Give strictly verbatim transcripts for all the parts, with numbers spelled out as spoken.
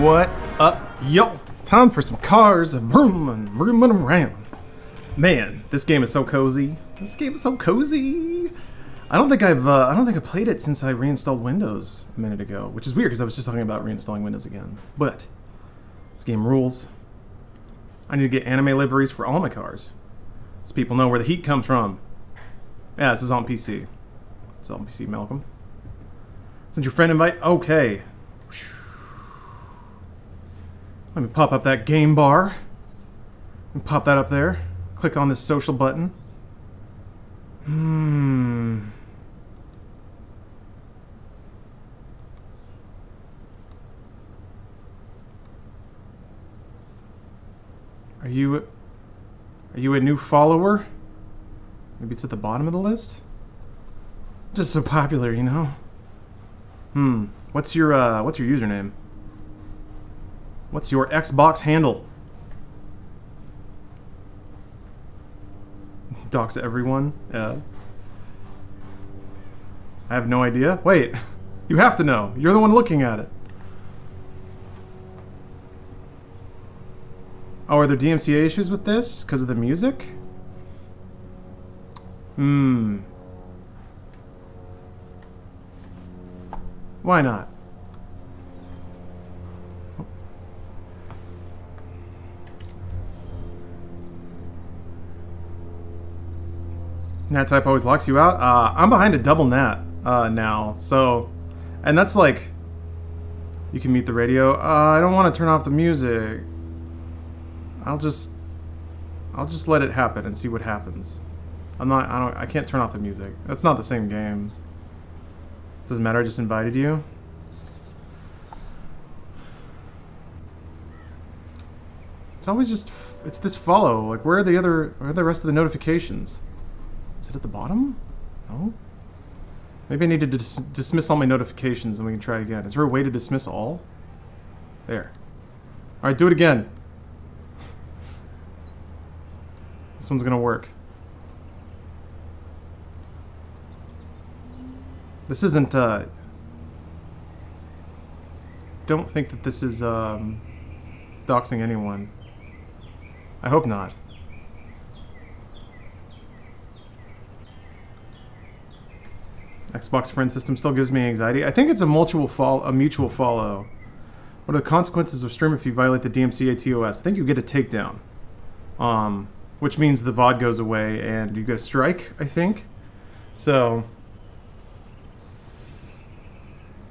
What up, yo? Time for some cars and vroom and vroom and around. Man, this game is so cozy. This game is so cozy. I don't think I've uh, I don't think I played it since I reinstalled Windows a minute ago, which is weird because I was just talking about reinstalling Windows again. But this game rules. I need to get anime liveries for all my cars, so people know where the heat comes from. Yeah, this is on P C. It's on P C, Malcolm. Send your friend invite. Okay. Let me pop up that game bar and pop that up there. Click on this social button. Hmm. Are you, are you a new follower? Maybe it's at the bottom of the list? Just so popular, you know? Hmm. What's your, uh, what's your username? What's your Xbox handle? Dox everyone? Uh, I have no idea. Wait, you have to know. You're the one looking at it. Oh, are there D M C A issues with this? Because of the music? Hmm. Why not? Nat type always locks you out. Uh, I'm behind a double Nat uh, now, so, and that's like, you can mute the radio. Uh, I don't want to turn off the music. I'll just, I'll just let it happen and see what happens. I'm not. I don't. I can't turn off the music. That's not the same game. Doesn't matter. I just invited you. It's always just. It's this follow. Like, where are the other? Where are the rest of the notifications? Is it at the bottom? No? Maybe I need to dis dismiss all my notifications and we can try again. Is there a way to dismiss all? There. Alright, do it again. This one's gonna work. This isn't, uh... don't think that this is, um... doxing anyone. I hope not. Xbox friend system still gives me anxiety. I think it's a mutual follow. A mutual follow. What are the consequences of stream if you violate the D M C A T O S? I think you get a takedown, um, which means the V O D goes away and you get a strike. I think. So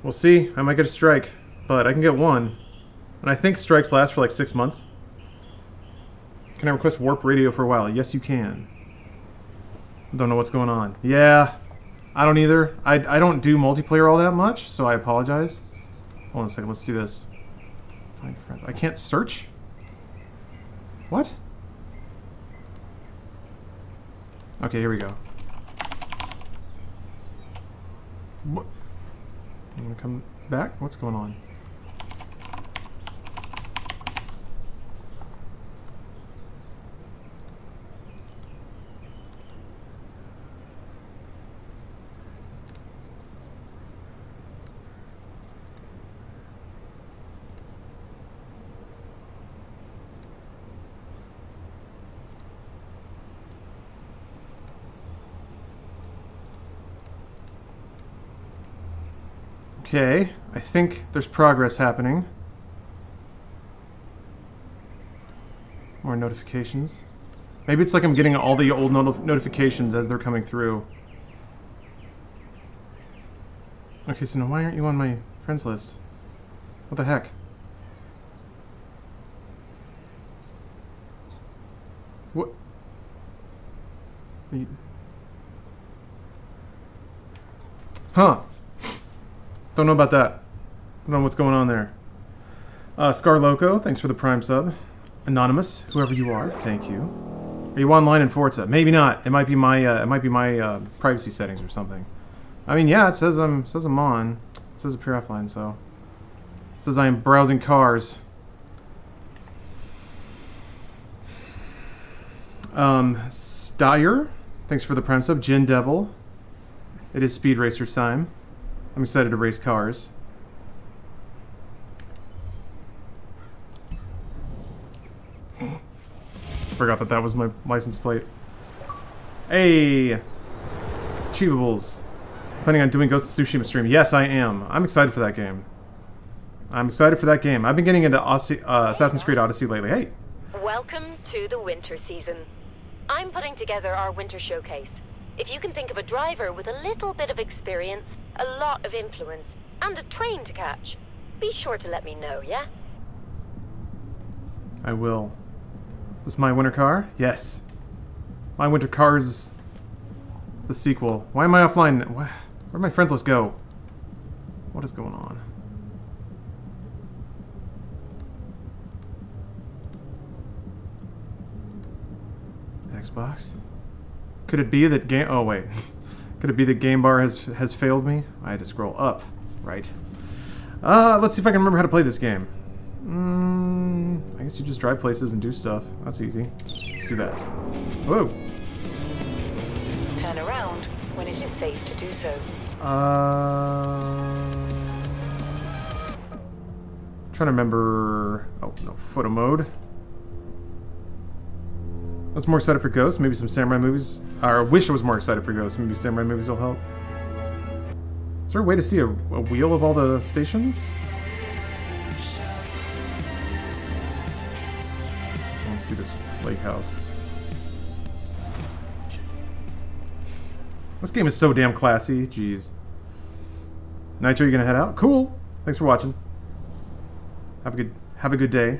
we'll see. I might get a strike, but I can get one, and I think strikes last for like six months. Can I request warp radio for a while? Yes, you can. Don't know what's going on. Yeah. I don't either. I, I don't do multiplayer all that much, so I apologize. Hold on a second, let's do this. Find friends. I can't search? What? Okay, here we go. What? You wanna come back? What's going on? Okay, I think there's progress happening. More notifications. Maybe it's like I'm getting all the old not notifications as they're coming through. Okay, so now why aren't you on my friends list? What the heck? What? Are you... Huh. Don't know about that. Don't know what's going on there. Uh, Scarloco, thanks for the Prime sub. Anonymous, whoever you are, thank you. Are you online in Forza? Maybe not. It might be my uh, it might be my uh, privacy settings or something. I mean, yeah, it says I'm it says I'm on. It says appear offline, so it says I am browsing cars. Um, Steyer, thanks for the Prime sub. Gin Devil, it is Speed Racer time. I'm excited to race cars. forgot that that was my license plate. Hey! Achievables. Planning on doing Ghost of Tsushima stream. Yes, I am. I'm excited for that game. I'm excited for that game. I've been getting into Aussie, uh, Assassin's Creed Odyssey lately. Hey! Welcome to the winter season. I'm putting together our winter showcase. If you can think of a driver with a little bit of experience, a lot of influence, and a train to catch, be sure to let me know, yeah? I will. Is this my winter car? Yes. My winter car's the sequel. Why am I offline? Where'd my friends list go? What is going on? Xbox? Could it be that game? Oh wait, could it be that game bar has has failed me? I had to scroll up, right? Uh, let's see if I can remember how to play this game. Mm, I guess you just drive places and do stuff. That's easy. Let's do that. Whoa. Turn around when it is safe to do so. Uh, I'm trying to remember. Oh no, photo mode. I was more excited for Ghosts, maybe some samurai movies. Or I wish I was more excited for Ghosts, maybe samurai movies will help. Is there a way to see a, a wheel of all the stations? I want to see this lake house. This game is so damn classy, jeez. Nitro, you gonna head out? Cool! Thanks for watching. Have a good, have a good day.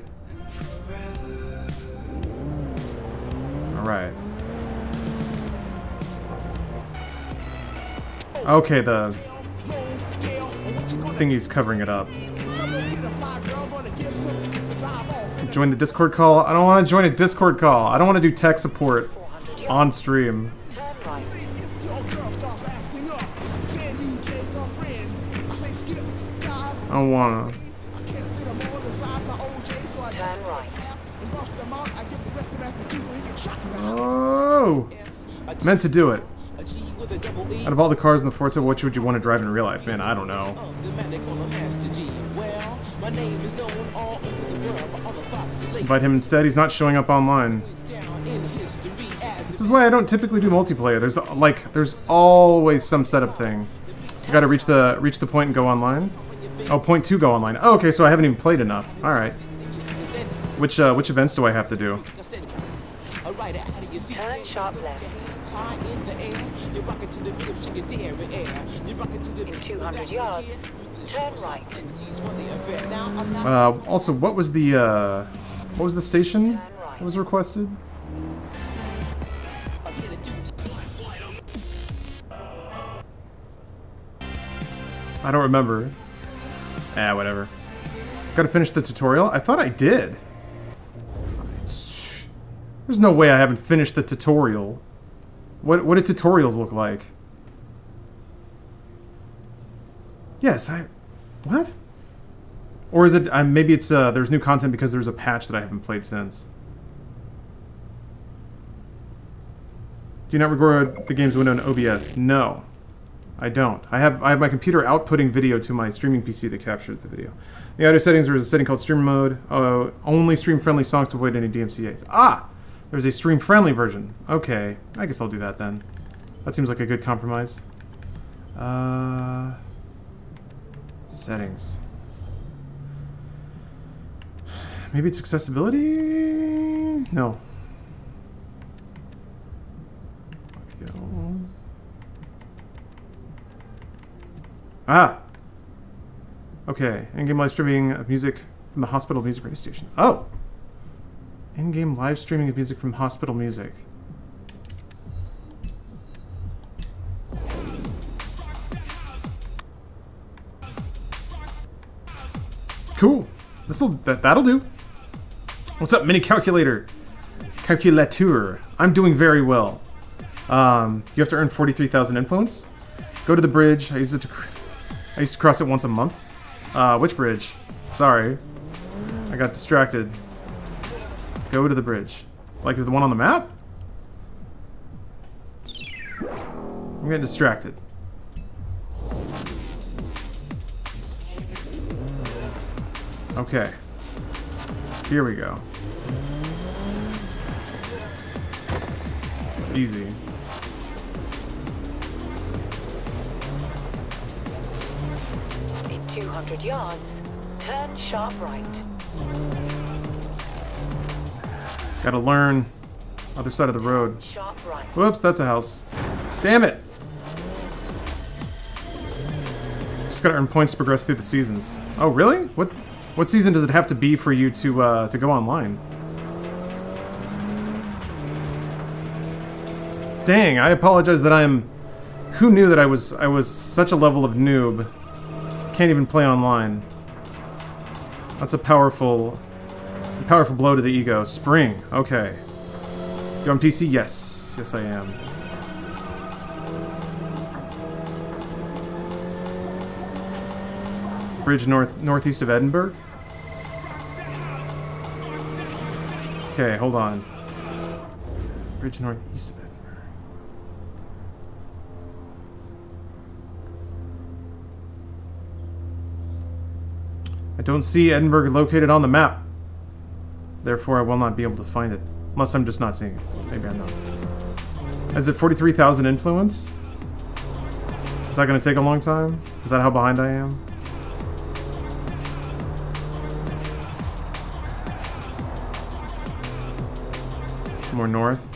Right. Okay, the thingy's covering it up. Join the Discord call. I don't want to join a Discord call. I don't want to do tech support on stream. I don't want to. Oh! Meant to do it. Out of all the cars in the Forza, which would you want to drive in real life? Man, I don't know. Invite him instead. He's not showing up online. This is why I don't typically do multiplayer. There's like, there's always some setup thing. You gotta reach the reach the point and go online. Oh, point two, go online. Oh, okay, so I haven't even played enough. All right. Which uh, which events do I have to do? Turn sharp left. In two hundred yards, turn right. Uh, also, what was the uh, what was the station that was requested? I don't remember. Ah, whatever. Gotta finish the tutorial? I thought I did. There's no way I haven't finished the tutorial. What what do tutorials look like? Yes, I... What? Or is it... Uh, maybe it's... Uh, there's new content because there's a patch that I haven't played since. Do you not record the game's window in O B S? No. I don't. I have I have my computer outputting video to my streaming P C that captures the video. The audio settings, there's a setting called stream mode. Uh, only stream-friendly songs to avoid any D M C As. Ah! There's a stream-friendly version. Okay, I guess I'll do that then. That seems like a good compromise. Uh, settings. Maybe it's accessibility? No. Ah! Okay, in-game live streaming of music from the hospital music radio station. Oh! In-game live streaming of music from hospital music. Cool. This'll that that'll do. What's up, mini calculator? Calculateur. I'm doing very well. Um, you have to earn forty-three thousand influence. Go to the bridge. I used it to. Cr I used to cross it once a month. Uh, which bridge? Sorry, I got distracted. Go to the bridge. Like the one on the map? I'm getting distracted. Okay. Here we go. Easy. In two hundred yards, turn sharp right. Gotta learn. Other side of the road. Right. Whoops, that's a house. Damn it! Just gotta earn points to progress through the seasons. Oh, really? What What season does it have to be for you to, uh, to go online? Dang, I apologize that I'm... Who knew that I was, I was such a level of noob? Can't even play online. That's a powerful... Powerful blow to the ego. Spring. Okay. You're on P C? Yes. Yes, I am. Bridge north northeast of Edinburgh? Okay, hold on. Bridge northeast of Edinburgh. I don't see Edinburgh located on the map. Therefore, I will not be able to find it. Unless I'm just not seeing it. Maybe I'm not. Is it forty-three thousand influence? Is that going to take a long time? Is that how behind I am? More north.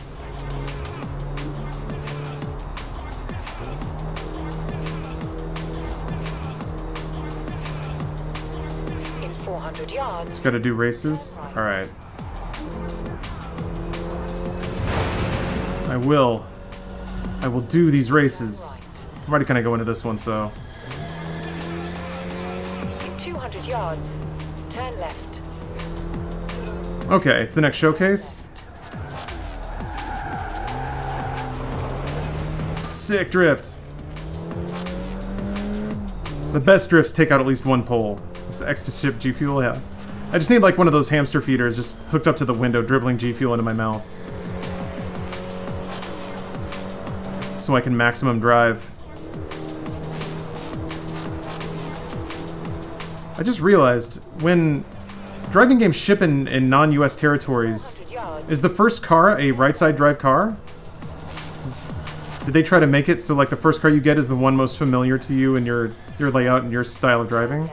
In four hundred yards. Just got to do races. All right. I will. I will do these races. I'm already kind of going into this one, so. In two hundred yards, turn left. Okay, it's the next showcase. Sick drift. The best drifts take out at least one pole. It's X to ship G Fuel, yeah. I just need like one of those hamster feeders just hooked up to the window, dribbling G Fuel into my mouth. So I can maximum drive. I just realized when driving games ship in, in non-U S territories, is the first car a right-side drive car? Did they try to make it so like the first car you get is the one most familiar to you and your your layout and your style of driving?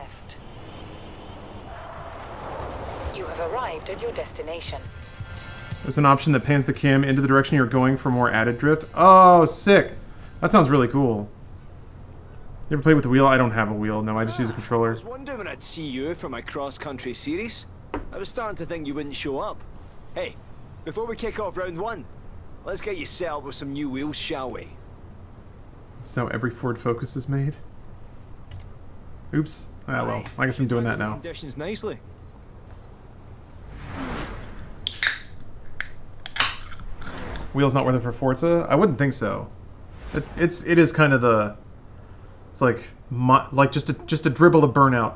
You have arrived at your destination. There's an option that pans the cam into the direction you're going for more added drift. Oh, sick! That sounds really cool. You ever play with a wheel? I don't have a wheel. No, I just ah, use a controller. I was wondering when I'd see you for my cross-country series. I was starting to think you wouldn't show up. Hey, before we kick off round one, let's get you set up with some new wheels, shall we? So every Ford Focus is made? Oops. Ah, well. I guess I'm doing that now. Conditions nicely. Wheels not worth it for Forza? I wouldn't think so. It, it's it is kind of the, it's like my, like just a just a dribble of burnout.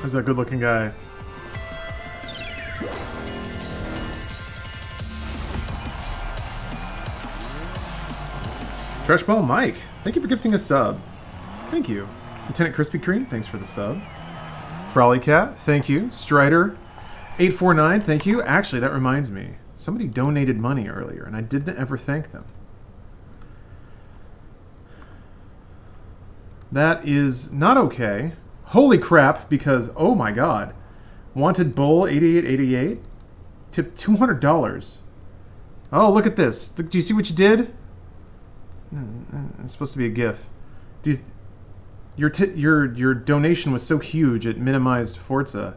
There's that good-looking guy. Trashball Mike, thank you for gifting a sub. Thank you. Lieutenant Krispy Kreme, thanks for the sub. Frolly Cat, thank you. Strider eight four nine, thank you. Actually, that reminds me. Somebody donated money earlier, and I didn't ever thank them. That is not okay. Holy crap, because, oh my god. Wanted Bull eighty-eight eighty-eight tipped two hundred dollars. Oh, look at this. Do you see what you did? It's supposed to be a GIF. These, your t your your donation was so huge it minimized Forza.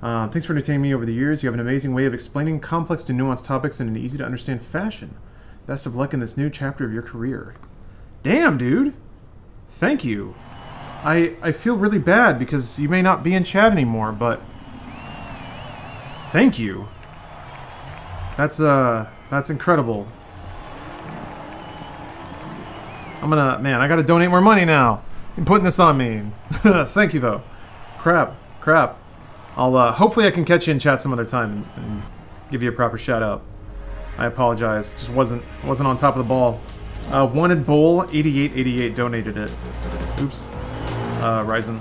Uh, thanks for entertaining me over the years. You have an amazing way of explaining complex to nuanced topics in an easy to understand fashion. Best of luck in this new chapter of your career. Damn, dude. Thank you. I I feel really bad because you may not be in chat anymore, but thank you. That's uh that's incredible. I'm gonna... Man, I gotta donate more money now. You're putting this on me. Thank you, though. Crap. Crap. I'll uh, hopefully I can catch you in chat some other time and, and give you a proper shout out. I apologize, just wasn't wasn't on top of the ball. Uh, Wanted Bowl eighty-eight eighty-eight donated it. Oops, uh, Ryzen.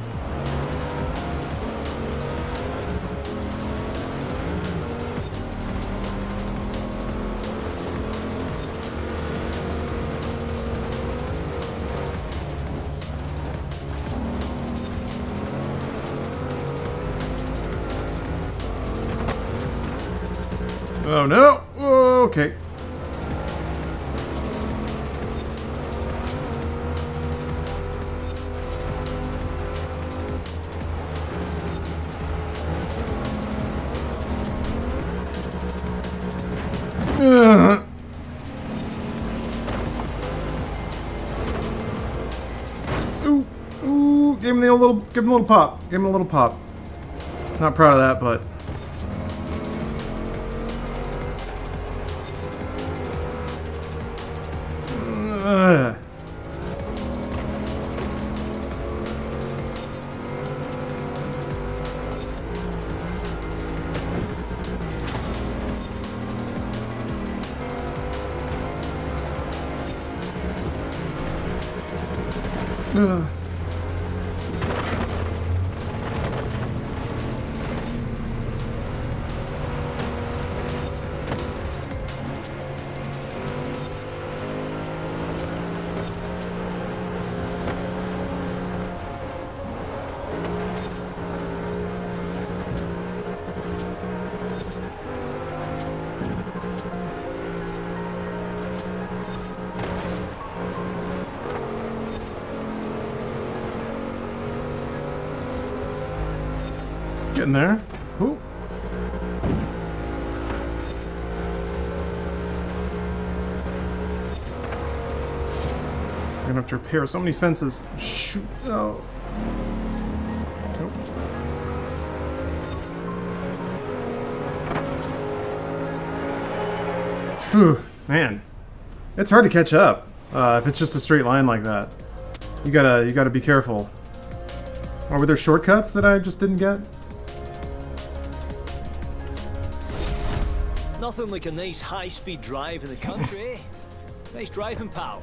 Oh no! Oh, okay. Ugh. Ooh, ooh! Give him the old little, give him a little pop, give him a little pop. Not proud of that, but. Ugh. Ugh. In there. Ooh. We're gonna have to repair so many fences. Shoot. Oh. Nope. Whew. Man, it's hard to catch up uh, if it's just a straight line like that. You gotta, you gotta be careful. Or were there shortcuts that I just didn't get? Nothing like a nice high-speed drive in the country, eh? Nice driving, pal.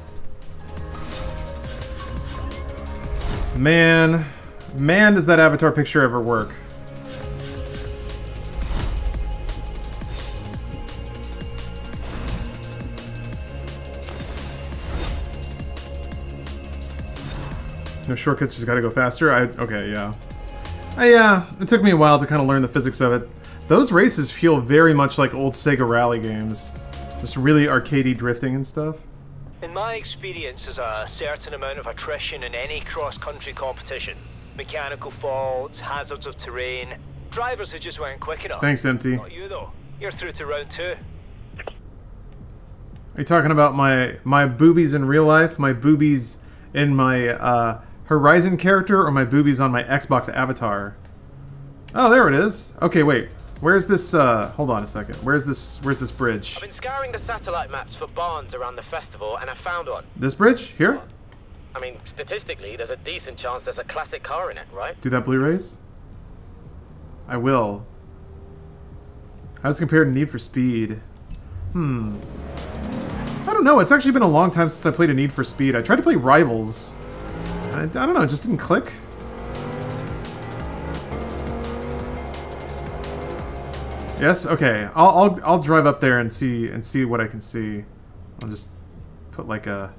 Man, man, does that avatar picture ever work? No shortcuts, just gotta go faster? I, okay, yeah. I, uh, it took me a while to kind of learn the physics of it. Those races feel very much like old Sega Rally games. Just really arcadey drifting and stuff. In my experience, there's a certain amount of attrition in any cross-country competition. Mechanical faults, hazards of terrain, drivers who just weren't quick enough. Thanks, Empty. Not you, though. You're through to round two. Are you talking about my, my boobies in real life? My boobies in my uh, Horizon character or my boobies on my Xbox avatar? Oh, there it is. Okay, wait. Where's this, uh, hold on a second. Where's this, where's this bridge? I've been scouring the satellite maps for barns around the festival and I found one. This bridge? Here? I mean, statistically, there's a decent chance there's a classic car in it, right? Do that Blu-rays? I will. How's it compared to Need for Speed? Hmm. I don't know, it's actually been a long time since I played a Need for Speed. I tried to play Rivals. I, I don't know, it just didn't click. Yes. Okay. I'll I'll I'll drive up there and see and see what I can see. I'll just put like a.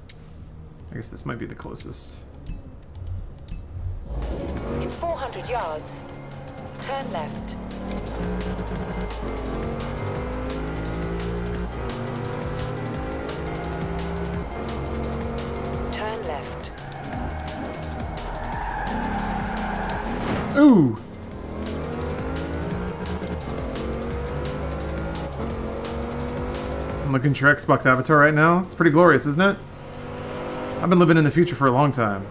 I guess this might be the closest. In four hundred yards, turn left. Turn left. Ooh. Looking for your Xbox avatar right now. It's pretty glorious, isn't it? I've been living in the future for a long time.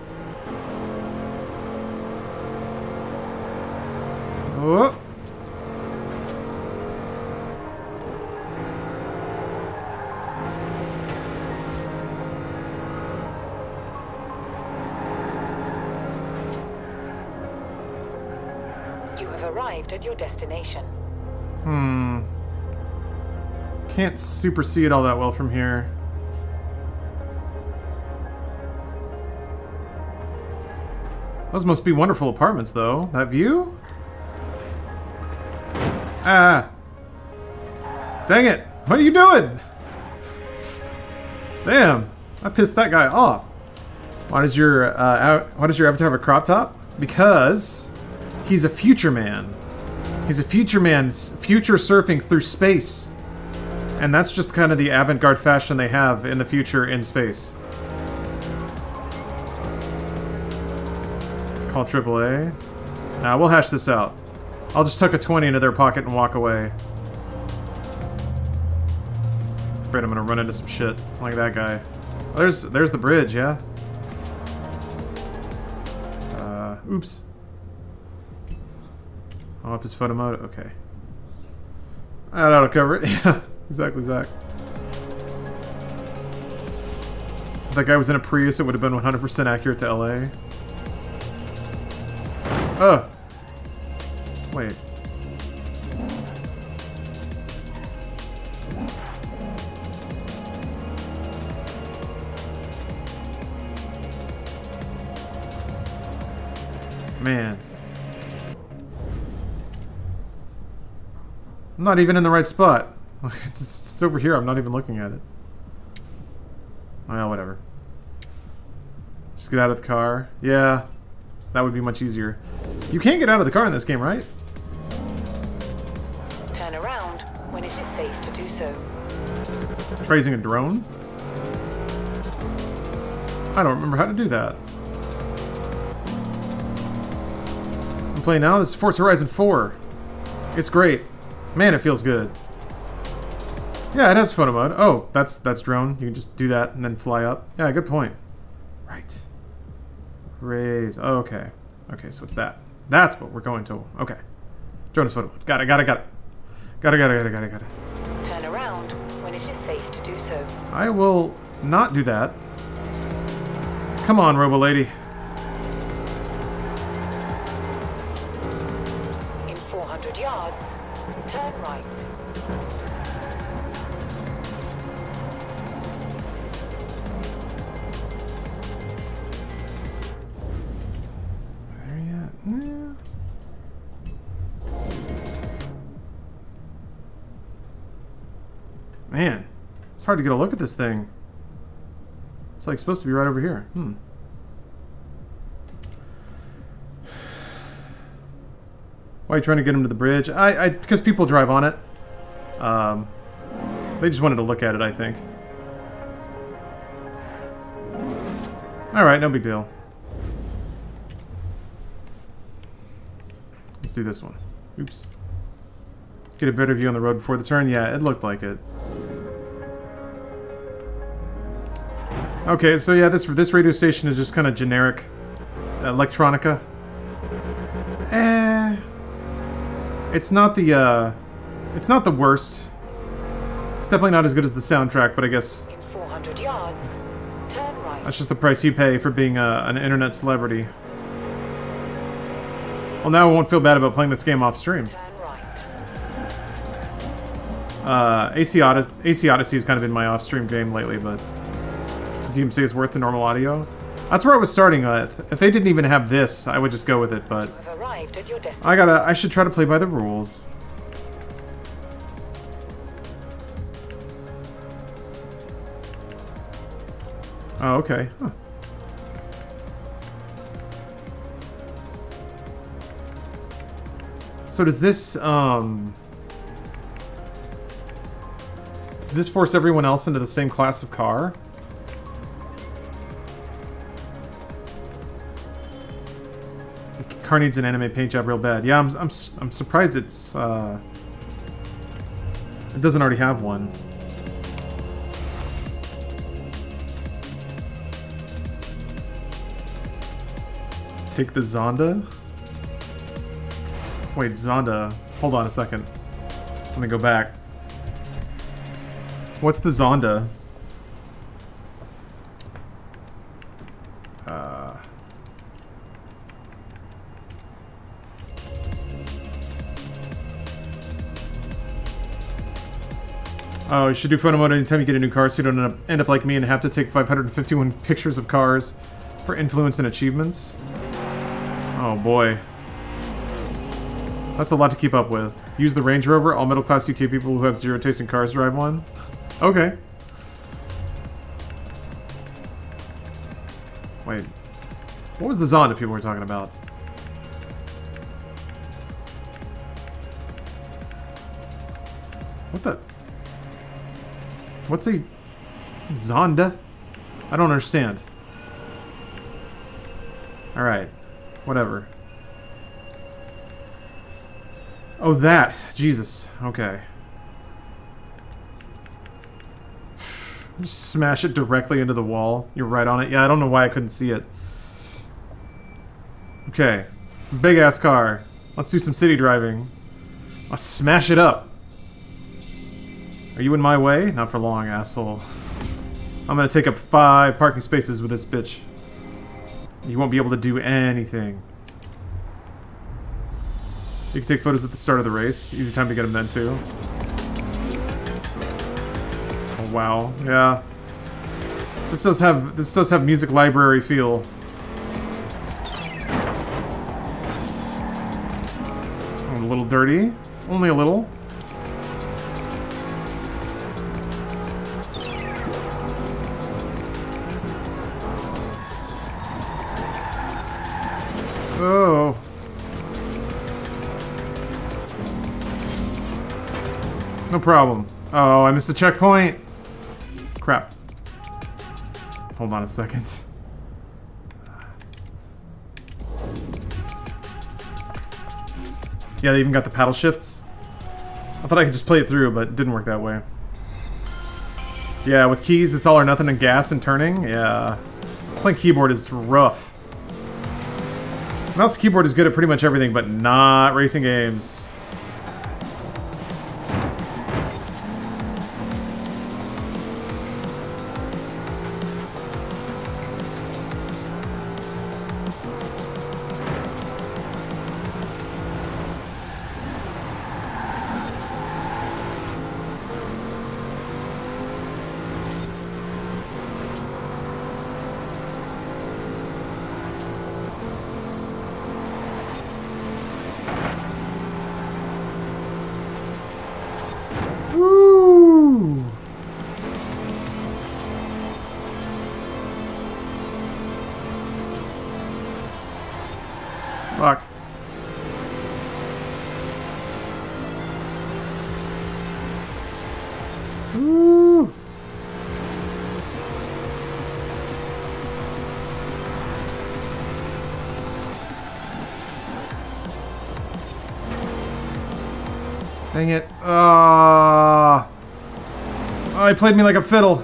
Whoa. You have arrived at your destination. Hmm. Can't super see it all that well from here. Those must be wonderful apartments, though. That view? Ah. Dang it! What are you doing? Damn! I pissed that guy off. Why does your uh, why does your avatar have a crop top? Because he's a future man. He's a future man's future surfing through space, and that's just kind of the avant-garde fashion they have in the future in space. Call triple A. Nah, we'll hash this out. I'll just tuck a twenty into their pocket and walk away. Afraid I'm gonna run into some shit like that guy. Oh, there's there's the bridge, yeah. Uh, oops. Oh, up his photo mode. Okay. Ah, that'll cover it. Yeah, exactly, Zach. If that guy was in a Prius, it would have been one hundred percent accurate to L A. Oh! Wait. Man. I'm not even in the right spot. It's, it's over here, I'm not even looking at it. Well, whatever. Just get out of the car. Yeah. That would be much easier. You can't get out of the car in this game, right? Turn around when it is safe to do so. Raising a drone? I don't remember how to do that. I'm playing now. This is Forza Horizon four. It's great. Man, it feels good. Yeah, it has photo mode. Oh, that's that's drone. You can just do that and then fly up. Yeah, good point. Right. Raise. Oh, okay. Okay, so it's that. That's what we're going to. Okay. Jonas photo. Got it, got it, got it. Got it, got it, got it, got it, got it. Turn around when it is safe to do so. I will not do that. Come on, Robo Lady. In four hundred yards, turn right. Man, it's hard to get a look at this thing. It's like supposed to be right over here. Hmm. Why are you trying to get him to the bridge? I, I, because people drive on it. Um, they just wanted to look at it, I think. All right, no big deal. Let's do this one. Oops. Get a better view on the road before the turn. Yeah, it looked like it. Okay, so yeah, this this radio station is just kind of generic electronica. Eh, it's not the uh, it's not the worst. It's definitely not as good as the soundtrack, but I guess in four hundred yards, turn right. That's just the price you pay for being uh, an internet celebrity. Well, now I won't feel bad about playing this game off stream. Uh, A C, Odyssey, A C Odyssey has kind of been my off-stream game lately, but if you can say it's worth the normal audio. That's where I was starting at. If they didn't even have this, I would just go with it, but I gotta, I should try to play by the rules. Oh, okay. Huh. So does this, um... does this force everyone else into the same class of car? The car needs an anime paint job real bad. Yeah, I'm, I'm, I'm surprised it's... Uh, it doesn't already have one. Take the Zonda? Wait, Zonda. Hold on a second. Let me go back. What's the Zonda? Uh, Oh, you should do photo mode anytime you get a new car so you don't end up like me and have to take five hundred fifty-one pictures of cars for influence and achievements. Oh boy. That's a lot to keep up with. Use the Range Rover. All middle-class U K people who have zero taste in cars drive one. Okay. Wait. What was the Zonda people were talking about? What the... What's a... Zonda? I don't understand. Alright. Whatever. Oh, that. Jesus. Okay. Just smash it directly into the wall. You're right on it. Yeah, I don't know why I couldn't see it. Okay. Big-ass car. Let's do some city driving. I'll smash it up. Are you in my way? Not for long, asshole. I'm gonna take up five parking spaces with this bitch. You won't be able to do anything. You can take photos at the start of the race. Easy time to get them then, too. Oh, wow. Yeah. This does have, this does have music library feel. I'm a little dirty. Only a little. Oh. No problem. Oh, I missed a checkpoint. Crap. Hold on a second. Yeah, they even got the paddle shifts. I thought I could just play it through, but it didn't work that way. Yeah, with keys, it's all or nothing and gas and turning. Yeah. Playing keyboard is rough. Mouse and keyboard is good at pretty much everything, but not racing games. Fuck. Ooh. Dang it. Ah. Uh, oh, he played me like a fiddle.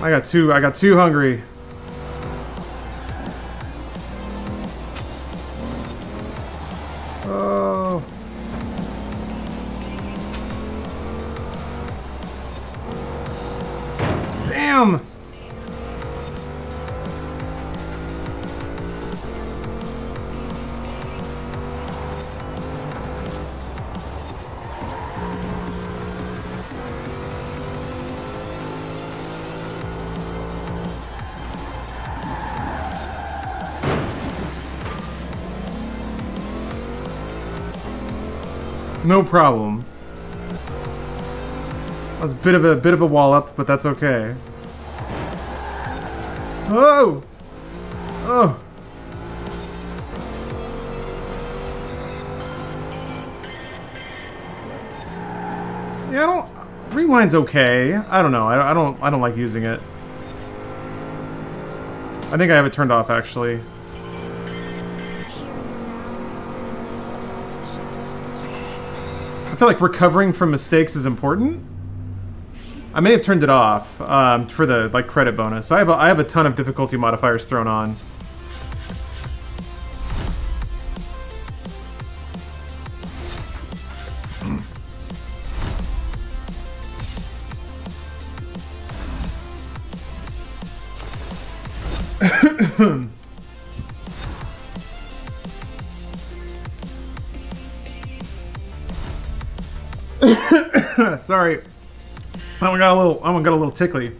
I got too, I got too hungry. Oh. Damn. No problem. That was a bit of a bit of a wallop, but that's okay. Oh! Oh! Yeah, I don't. Rewind's okay. I don't know. I, I don't. I don't like using it. I think I have it turned off, actually. I feel like recovering from mistakes is important. I may have turned it off um, for the like credit bonus. I have a, I have a ton of difficulty modifiers thrown on. Sorry. I got a little. I got a little tickly.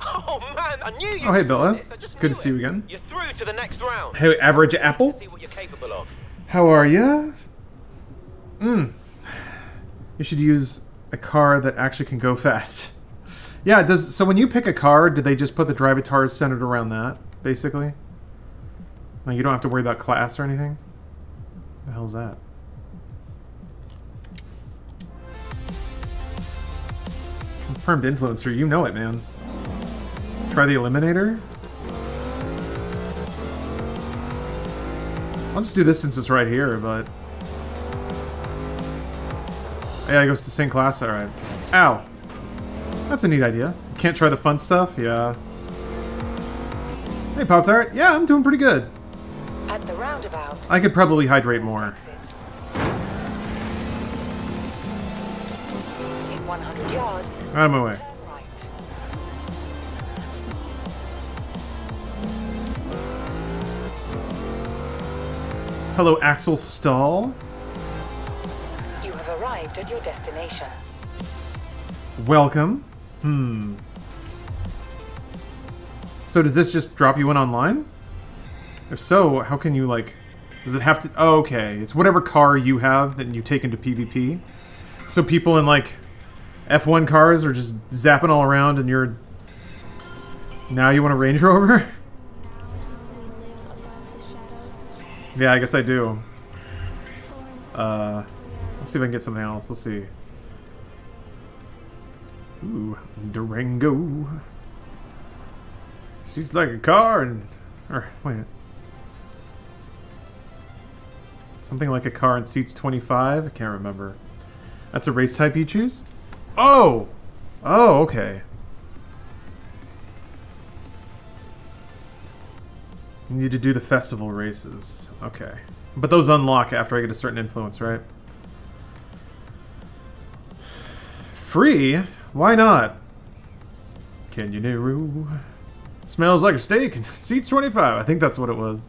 Oh man, I knew you. Oh hey Bella, good to see you again. You're through to the next round. Hey, average apple. See what you're capable of. How are ya? Hmm. You should use a car that actually can go fast. Yeah. Does so when you pick a car, do they just put the drive avatars centered around that, basically? Like you don't have to worry about class or anything. What the hell's that? Confirmed influencer, you know it, man. Try the eliminator. I'll just do this since it's right here, but yeah, it goes to the same class. All right. Ow. That's a neat idea. Can't try the fun stuff. Yeah. Hey, Pop Tart. Yeah, I'm doing pretty good. At the roundabout, I could probably hydrate more. one hundred yards. I'm away. Right. Hello, Axel Stahl. You have arrived at your destination. Welcome. Hmm. So does this just drop you in online? If so, how can you like? Does it have to? Oh, okay, it's whatever car you have that you take into PvP. So people in like F one cars are just zapping all around, and you're... Now you want a Range Rover? Yeah, I guess I do. Uh, let's see if I can get something else. Let's see. Ooh, Durango. She's like a car and... Or, wait a minute. Something like a car and seats twenty-five? I can't remember. That's a race type you choose? Oh! Oh, okay. You need to do the festival races. Okay. But those unlock after I get a certain influence, right? Free? Why not? Can you do? Smells like a steak and seats twenty-five. I think that's what it was.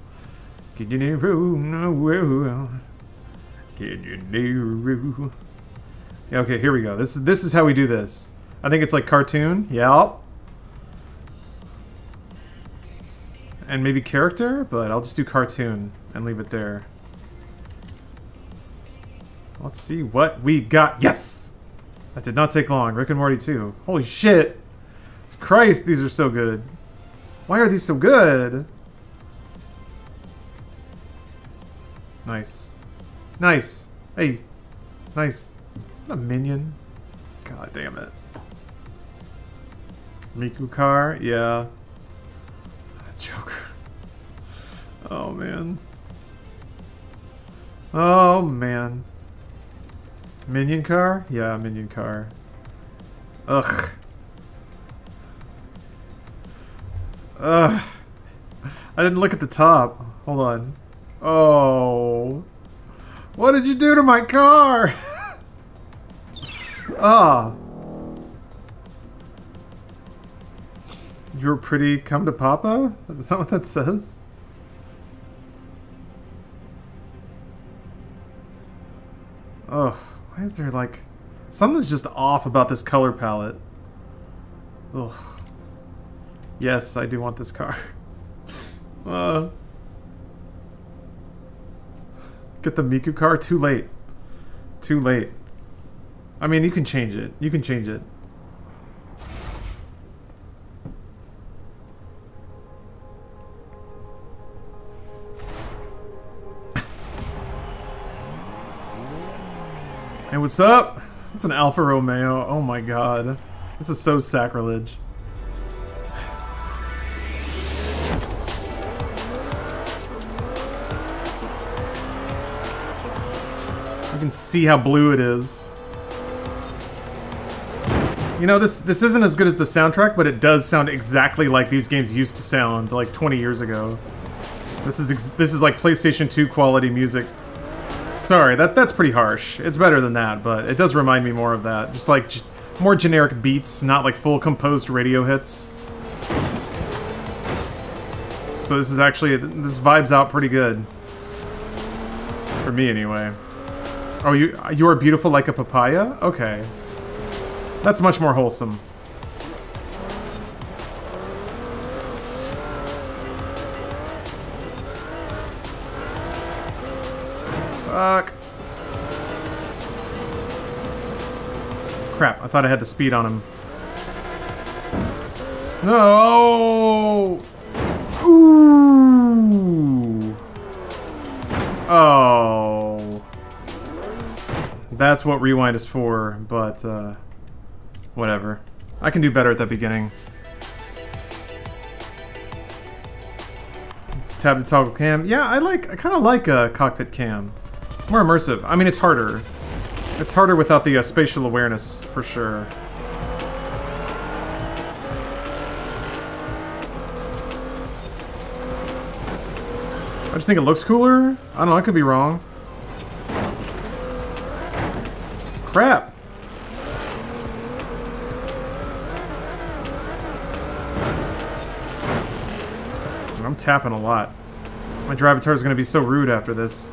Can you do? Can you do? Okay, here we go. This is this is how we do this. I think it's like cartoon. Yep. And maybe character, but I'll just do cartoon and leave it there. Let's see what we got. Yes! That did not take long. Rick and Morty too. Holy shit! Christ, these are so good. Why are these so good? Nice. Nice. Hey. Nice. A minion. God damn it. Miku car, yeah. Joker. Oh man. Oh man. Minion car? Yeah, minion car. Ugh. Ugh. I didn't look at the top. Hold on. Oh. What did you do to my car? Ah, you're pretty. Come to Papa. Is that what that says? Ugh, why is there like something's just off about this color palette? Ugh. Yes, I do want this car. Uh, get the Miku car. Too late. Too late. I mean, you can change it. You can change it. Hey, what's up? It's an Alfa Romeo. Oh my god. This is so sacrilege. You can see how blue it is. You know, this this isn't as good as the soundtrack, but it does sound exactly like these games used to sound like twenty years ago. This is ex this is like PlayStation two quality music. Sorry, that that's pretty harsh. It's better than that, but it does remind me more of that. Just like g more generic beats, not like full composed radio hits. So this is actually this vibes out pretty good for me anyway. Oh, you you are beautiful like a papaya? Okay. That's much more wholesome. Fuck. Crap, I thought I had the speed on him. No! Ooh! Oh. That's what Rewind is for, but, uh... whatever. I can do better at that beginning. Tab to toggle cam. Yeah, I like... I kind of like a cockpit cam. More immersive. I mean, it's harder. It's harder without the uh, spatial awareness, for sure. I just think it looks cooler. I don't know, I could be wrong. Crap! I'm tapping a lot. My drive guitar is going to be so rude after this.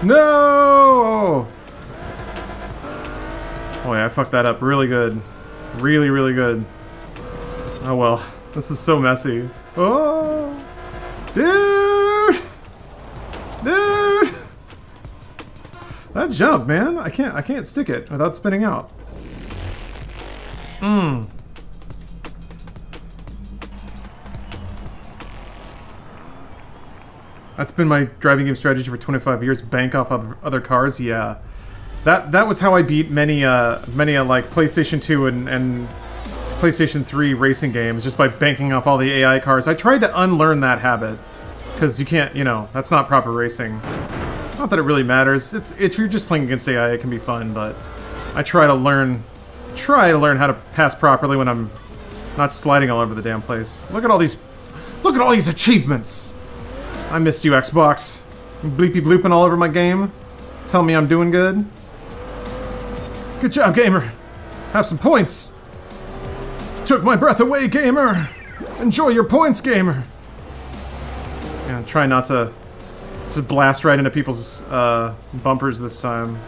No! Boy, I fucked that up really good. Really, really good. Oh well. This is so messy. Oh! Dude! Dude! That jump, man! I can't I can't stick it without spinning out. Mmm. That's been my driving game strategy for twenty-five years. Bank off of other cars, yeah. That that was how I beat many uh many uh, like PlayStation two and and PlayStation three racing games, just by banking off all the A I cars. I tried to unlearn that habit because you can't, you know, that's not proper racing. Not that it really matters. It's if you're just playing against A I, it can be fun, but I try to learn try to learn how to pass properly when I'm not sliding all over the damn place. Look at all these look at all these achievements. I missed you, Xbox. Bleepy blooping all over my game. Tell me I'm doing good. Good job, gamer. Have some points. Took my breath away, gamer. Enjoy your points, gamer. And try not to just blast right into people's uh, bumpers this time.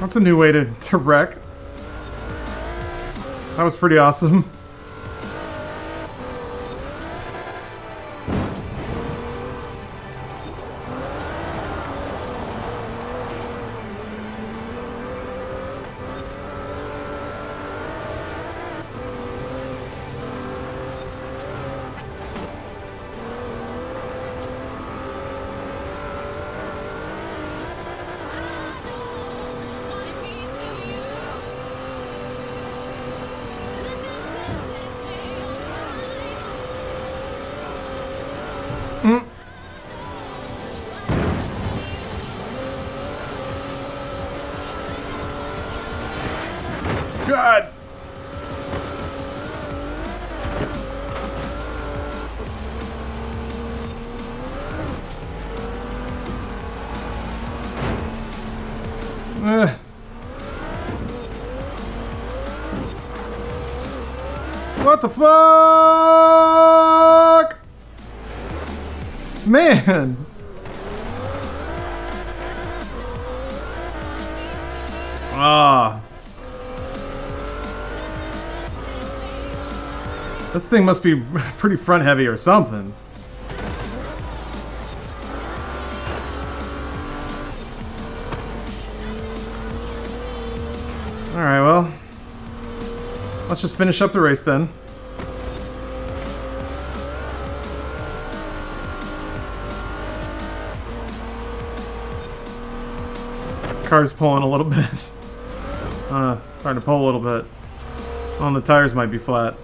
That's a new way to, to wreck. That was pretty awesome. The fuck, man! Ah, this thing must be pretty front heavy or something. All right, well, let's just finish up the race then. Car's pulling a little bit. Uh, trying to pull a little bit. On the tires might be flat.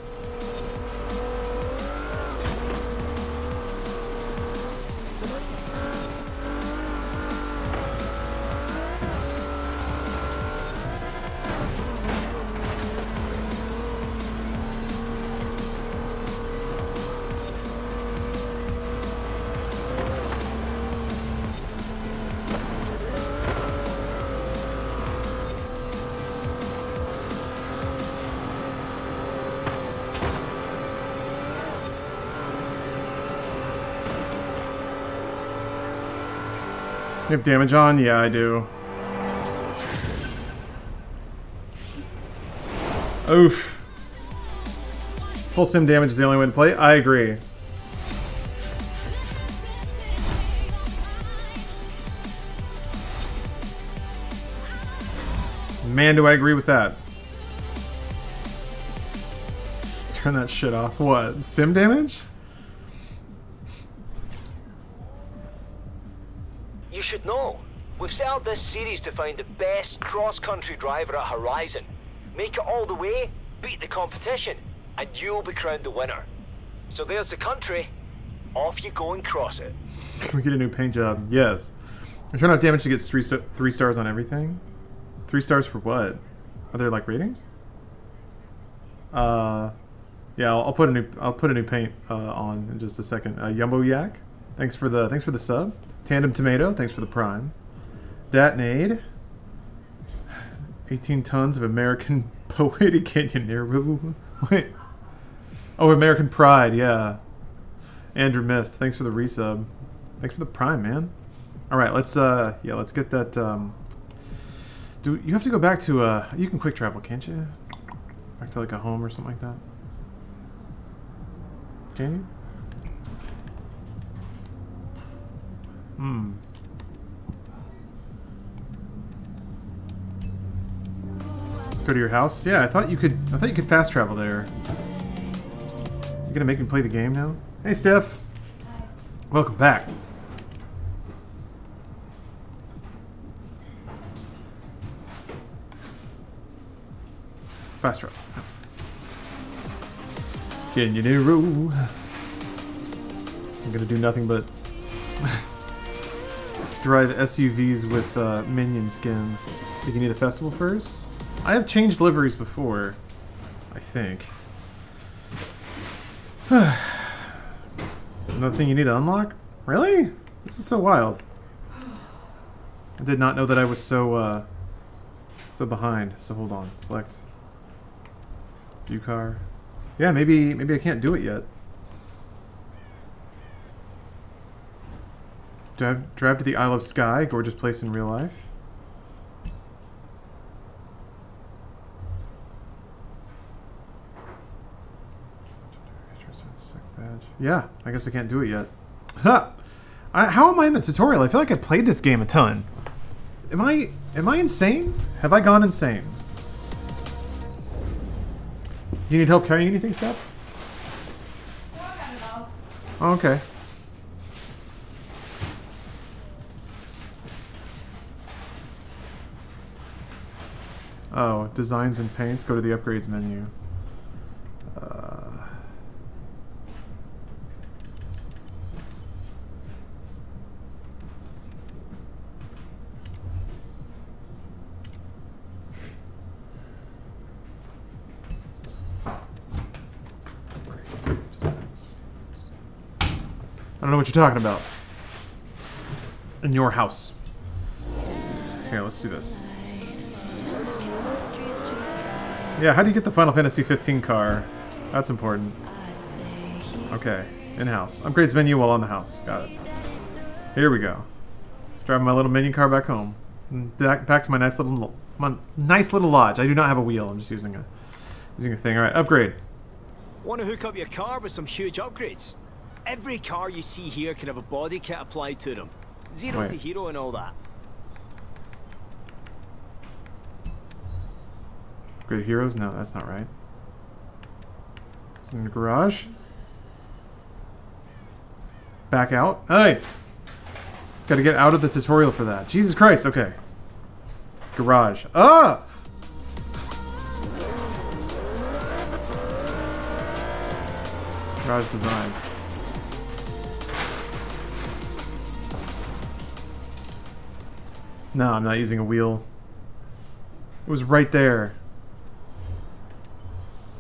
You have damage on? Yeah, I do. Oof. Full sim damage is the only way to play? I agree. Man, do I agree with that. Turn that shit off. What? Sim damage? You should know. We've set out this series to find the best cross-country driver at Horizon. Make it all the way, beat the competition, and you'll be crowned the winner. So there's the country. Off you go and cross it. Can we get a new paint job? Yes. I turn off damage to get three, st three stars on everything. Three stars for what? Are there like ratings? Uh, yeah. I'll, I'll put a new. I'll put a new paint uh, on in just a second. Uh, Yumbo Yak, thanks for the thanks for the sub. Tandem Tomato, thanks for the prime. Datnade. eighteen tons of American poetic engineering. Wait. Oh, American Pride, yeah. Andrew Mist, thanks for the resub. Thanks for the prime, man. All right, let's uh yeah, let's get that um do you have to go back to uh you can quick travel, can't you? Back to like a home or something like that. Can you? Hmm. Go to your house? Yeah, I thought you could I thought you could fast travel there. You gonna make me play the game now? Hey Steph! Hi. Welcome back. Fast travel. Can you do? I'm gonna do nothing but drive S U Vs with uh, minion skins. Think you need a festival first? I have changed liveries before, I think. Another thing you need to unlock? Really? This is so wild. I did not know that I was so, uh, so behind. So hold on. Select. View car. Yeah, maybe, maybe I can't do it yet. Drive, drive to the Isle of Skye, gorgeous place in real life. Yeah, I guess I can't do it yet. Huh. I, how am I in the tutorial? I feel like I played this game a ton. Am I am I insane? Have I gone insane? You need help carrying anything, Steph? Oh, okay. Oh, designs and paints. Go to the upgrades menu. Uh... I don't know what you're talking about. In your house. Here, let's do this. Yeah, how do you get the Final Fantasy fifteen car? That's important. Okay, in-house. Upgrades menu while on the house. Got it. Here we go. Let's drive my little minion car back home. Back, back to my nice little my nice little lodge. I do not have a wheel. I'm just using a using a thing. All right, upgrade. Want to hook up your car with some huge upgrades? Every car you see here can have a body kit applied to them. Zero Wait. to hero and all that. Great heroes? No, that's not right. It's in the garage. Back out. Hey! Gotta get out of the tutorial for that. Jesus Christ, okay. Garage. Ah! Garage designs. No, I'm not using a wheel. It was right there.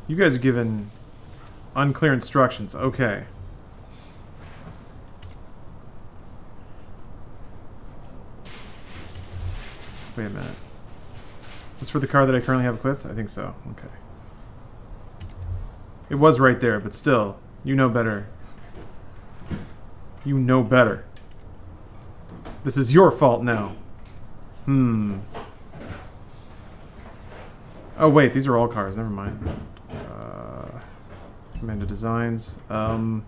You guys are given unclear instructions. Okay. Wait a minute. Is this for the car that I currently have equipped? I think so. Okay. It was right there, but still. You know better. You know better. This is your fault now. Hmm. Oh, wait. These are all cars. Never mind. Uh, Amanda Designs. Um...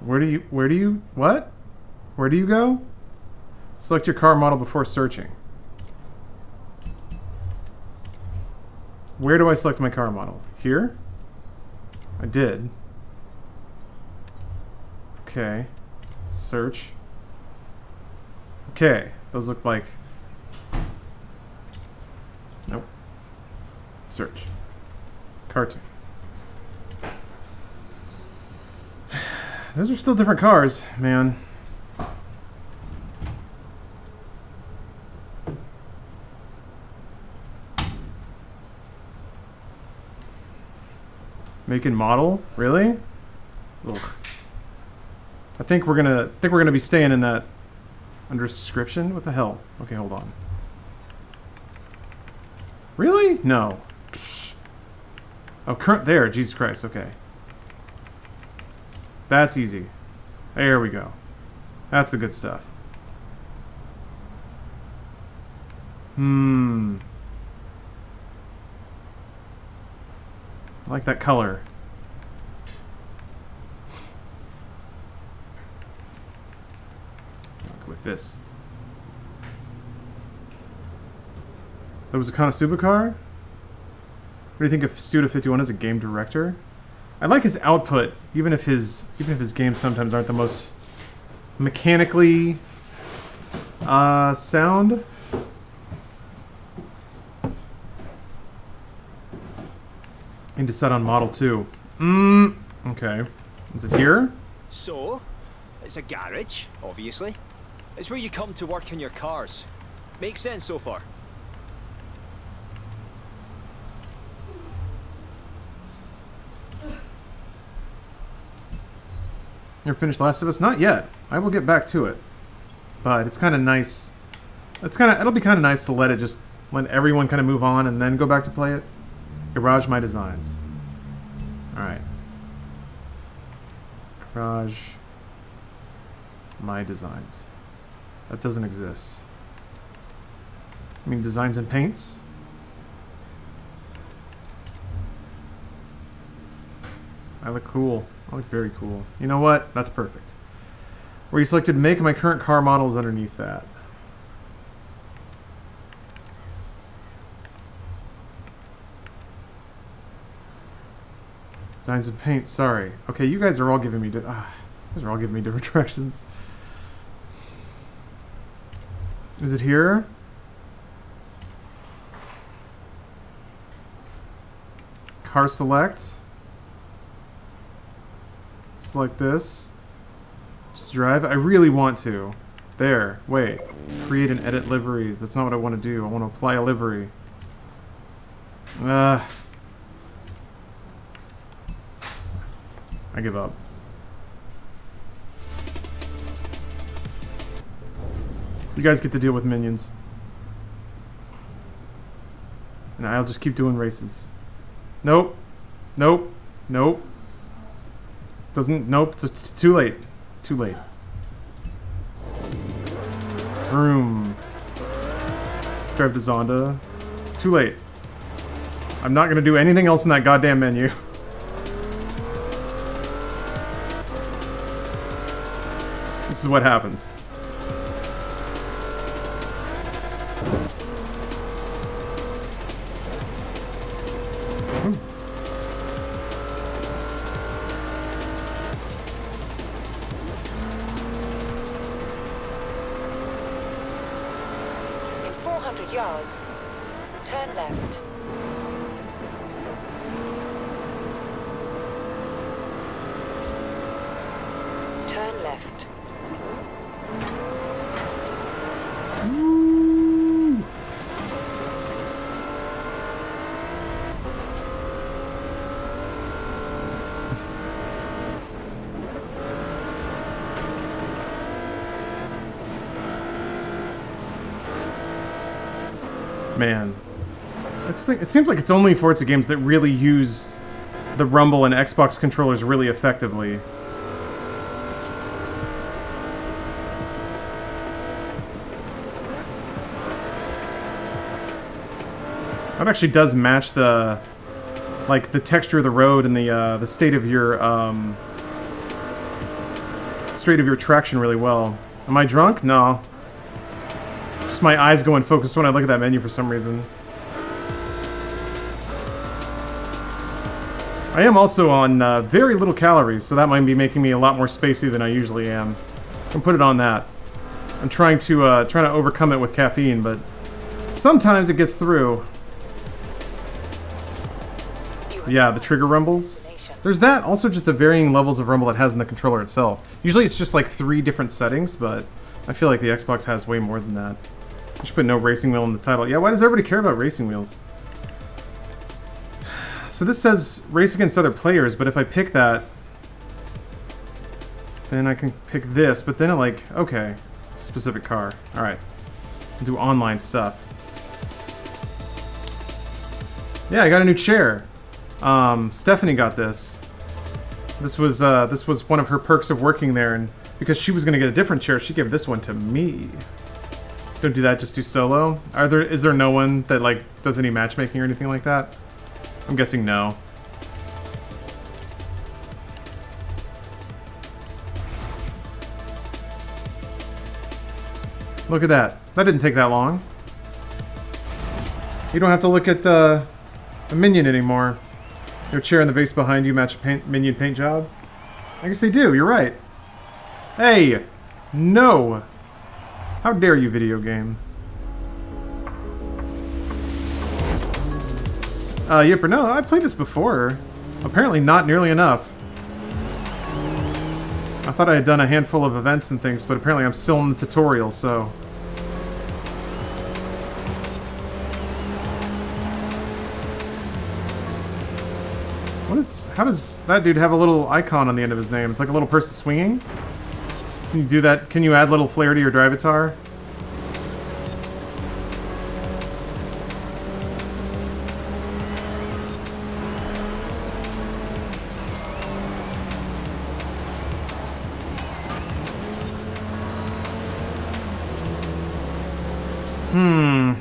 Where do you, where do you, what? Where do you go? Select your car model before searching. Where do I select my car model? Here? I did. Okay. Search. Okay. Those look like... Nope. Search. Cartoon. Those are still different cars, man. Make and model? Really? Ugh. I think we're gonna think we're gonna be staying in that under description. What the hell? Okay, hold on. Really? No. Oh, current there. Jesus Christ. Okay. That's easy. There we go. That's the good stuff. Hmm. I like that color. I'll go with this. There was a Konosuba car? What do you think of Studa fifty-one as a game director? I like his output, even if his even if his games sometimes aren't the most mechanically uh, sound. And decide on model two. Mmm. Okay. Is it here? So, it's a garage, obviously. It's where you come to work on your cars. Makes sense so far. You're finished Last of Us? Not yet. I will get back to it. But it's kind of nice. It's kind of it'll be kind of nice to let it just let everyone kind of move on and then go back to play it. Garage my designs. All right. Garage my designs. That doesn't exist. I mean designs and paints. I look cool. I look very cool. You know what? That's perfect. Where you selected make my current car models underneath that. Designs and paint, sorry. Okay, you guys are all giving me di uh, you guys are all giving me different directions. Is it here? Car select. Like this. Just drive. I really want to. There. Wait. Create and edit liveries. That's not what I want to do. I want to apply a livery. Uh, I give up. You guys get to deal with minions. And I'll just keep doing races. Nope. Nope. Nope. Doesn't, nope, it's too late. Too late. Vroom. Drive the Zonda. Too late. I'm not gonna do anything else in that goddamn menu. This is what happens. Man. It's, it seems like it's only Forza games that really use the Rumble and Xbox controllers really effectively. That actually does match the, like, the texture of the road and the uh, the state of your um, state of your traction really well. Am I drunk? No. Just my eyes go unfocused when I look at that menu for some reason. I am also on uh, very little calories, so that might be making me a lot more spacey than I usually am. I'm gonna put it on that. I'm trying to uh, trying to overcome it with caffeine, but sometimes it gets through. Yeah, the trigger rumbles. There's that, also just the varying levels of rumble it has in the controller itself. Usually it's just like three different settings, but I feel like the Xbox has way more than that. I should put no racing wheel in the title. Yeah, why does everybody care about racing wheels? So this says race against other players, but if I pick that, then I can pick this, but then it like, okay, it's a specific car. All right, I'll do online stuff. Yeah, I got a new chair. Um, Stephanie got this. This was uh, this was one of her perks of working there, and because she was gonna get a different chair, she gave this one to me. Don't do that. Just do solo. Are there is there no one that like does any matchmaking or anything like that? I'm guessing no. Look at that. That didn't take that long. You don't have to look at uh, a minion anymore. Your chair in the vase behind you match a paint, minion paint job? I guess they do, you're right. Hey! No! How dare you, video game. Uh, Yipper, no, I played this before. Apparently not nearly enough. I thought I had done a handful of events and things, but apparently I'm still in the tutorial, so... What is, how does that dude have a little icon on the end of his name? It's like a little person swinging? Can you do that? Can you add little flair to your drive-itar? Hmm.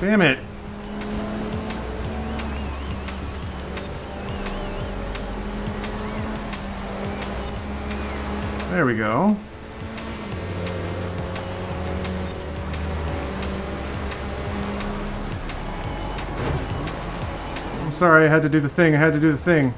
Damn it. There we go. I'm sorry, I had to do the thing. I had to do the thing.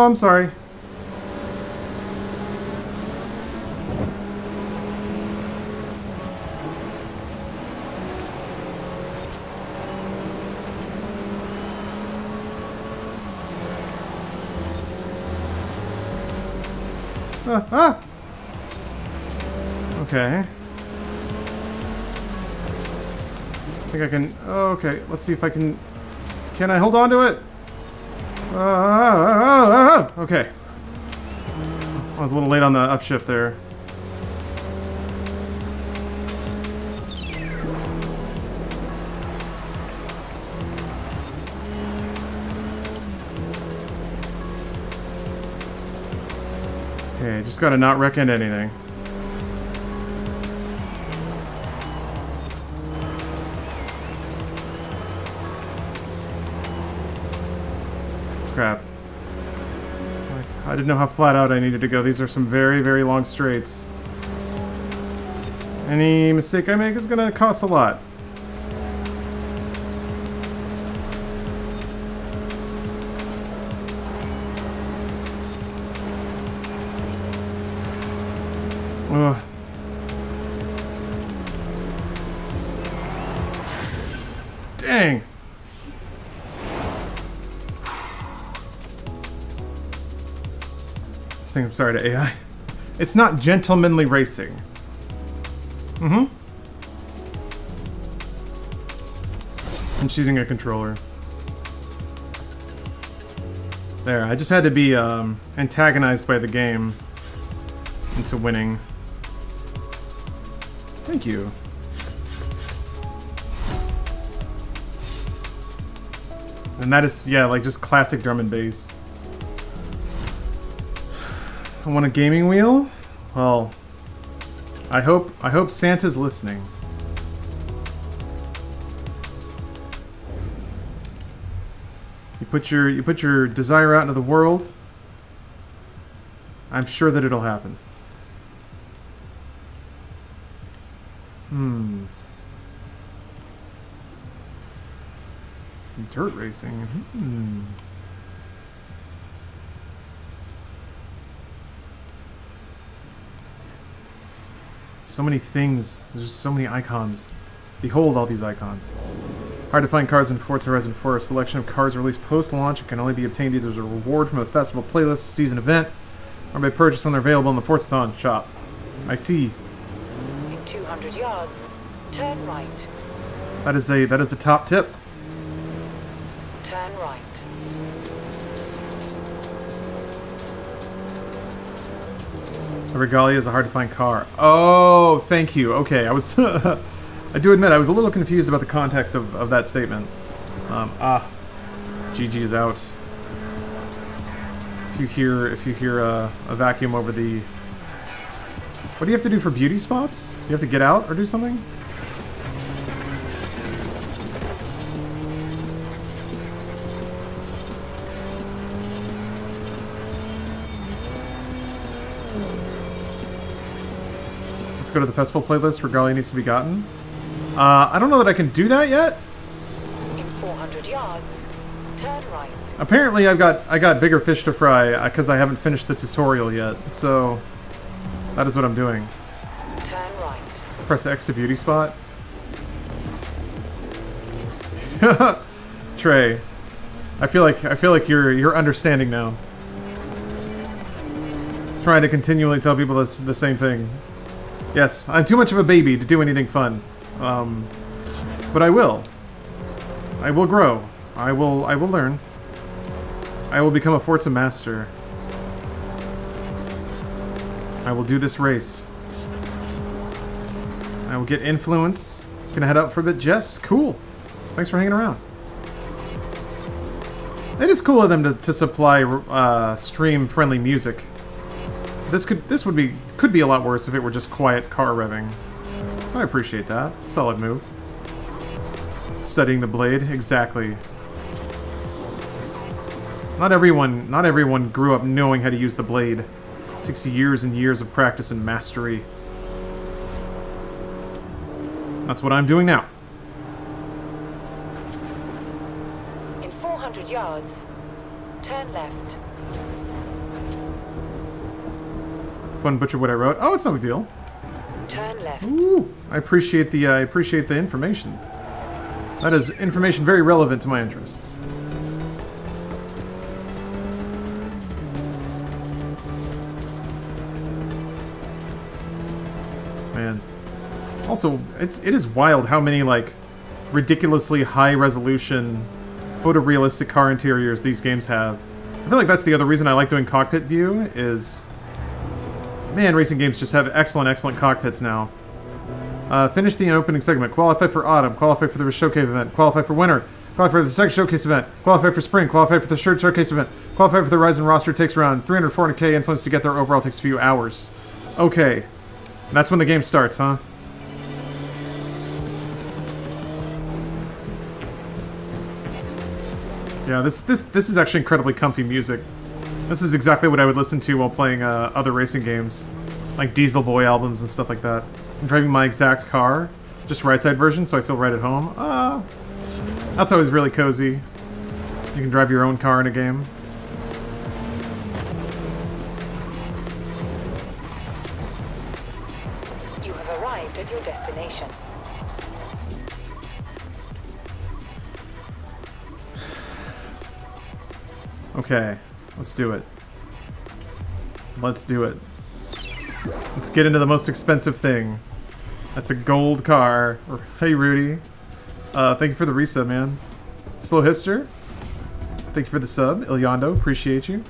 I'm sorry. Ah, ah. Okay. I think I can. Okay, let's see if I can. Can I hold on to it? Uh, oh, oh, oh. Okay. I was a little late on the upshift there. Okay, just gotta not wreck into anything. Crap. I didn't know how flat out I needed to go. These are some very, very long straights. Any mistake I make is gonna cost a lot. Ugh. Dang. Saying I'm sorry to A I. It's not gentlemanly racing. Mm-hmm. And she's using a controller. There, I just had to be um, antagonized by the game into winning. Thank you. And that is, yeah, like just classic drum and bass. I want a gaming wheel? Well, I hope I hope Santa's listening. You put your you put your desire out into the world. I'm sure that it'll happen. Hmm. Dirt racing. Hmm. So many things. There's just so many icons. Behold all these icons. Hard to find cars in Forza Horizon four. A selection of cars released post-launch and can only be obtained either as a reward from a festival playlist, season event, or by purchase when they're available in the Forzathon shop. I see. In two hundred yards, turn right. That is a that is a top tip. Turn right. A Regalia is a hard-to-find car. Oh, thank you. Okay, I was... I do admit, I was a little confused about the context of, of that statement. Um, ah. G G is out. If you hear, if you hear uh, a vacuum over the... What do you have to do for beauty spots? You have to get out or do something? Let's go to the festival playlist. Regalia needs to be gotten. Uh, I don't know that I can do that yet. In four hundred yards, turn right. Apparently, I've got I got bigger fish to fry because I haven't finished the tutorial yet. So that is what I'm doing. Turn right. Press X to beauty spot. Trey, I feel like I feel like you're you're understanding now. Trying to continually tell people that's the same thing. Yes, I'm too much of a baby to do anything fun, um, but I will. I will grow. I will. I will learn. I will become a Forza master. I will do this race. I will get influence. Can I head out for a bit, Jess? Cool. Thanks for hanging around. It is cool of them to, to supply uh, stream-friendly music. This could this would be could be a lot worse if it were just quiet car revving. So I appreciate that. Solid move. Studying the blade, exactly. Not everyone not everyone grew up knowing how to use the blade. It takes years and years of practice and mastery. That's what I'm doing now. In four hundred yards, turn left. Fun butcher what I wrote. Oh, it's no big deal. Turn left. Ooh, I appreciate the uh, I appreciate the information. That is information very relevant to my interests. Man. Also, it's it is wild how many like ridiculously high resolution photorealistic car interiors these games have. I feel like that's the other reason I like doing cockpit view is man, racing games just have excellent, excellent cockpits now. Uh, finish the opening segment. Qualify for autumn. Qualify for the showcase event. Qualify for winter. Qualify for the second showcase event. Qualify for spring. Qualify for the third showcase event. Qualify for the Ryzen roster takes around three hundred, four hundred K. Influence to get there overall takes a few hours. Okay. And that's when the game starts, huh? Yeah, this, this, this is actually incredibly comfy music. This is exactly what I would listen to while playing uh, other racing games, like Diesel Boy albums and stuff like that. I'm driving my exact car, just right-side version, so I feel right at home. Ah, uh, that's always really cozy. You can drive your own car in a game. You have arrived at your destination. Okay, let's do it. Let's do it. Let's get into the most expensive thing. That's a gold car. Hey, Rudy. Uh, thank you for the resub, man. Slow Hipster. Thank you for the sub. Iliondo, appreciate you.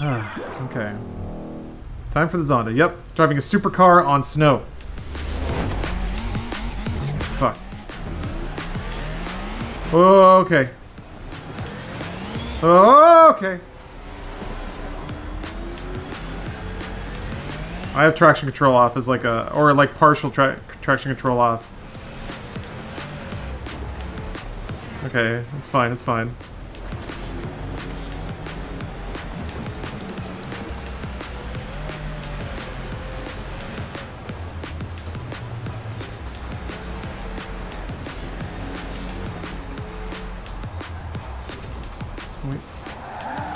Ah, okay. Time for the Zonda. Yep, driving a supercar on snow. Fuck. Oh, okay. Oh, okay. I have traction control off as like a, or like partial tra traction control off. Okay, it's fine, it's fine.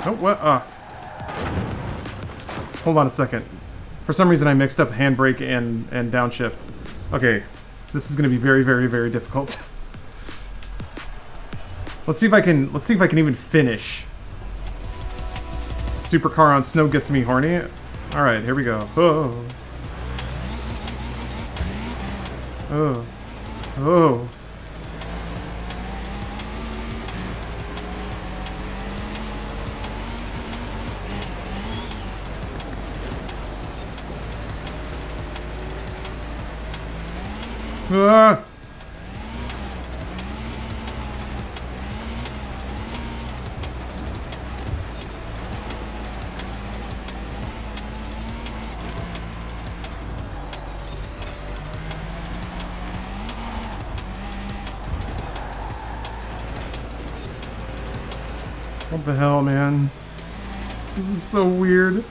Oh, what? Ah. Hold on a second. For some reason I mixed up handbrake and, and downshift. Okay, this is gonna be very, very, very difficult. Let's see if I can, let's see if I can even finish. Supercar on snow gets me horny. Alright, here we go. Oh. Oh. Oh. Ah. What the hell, man? This is so weird.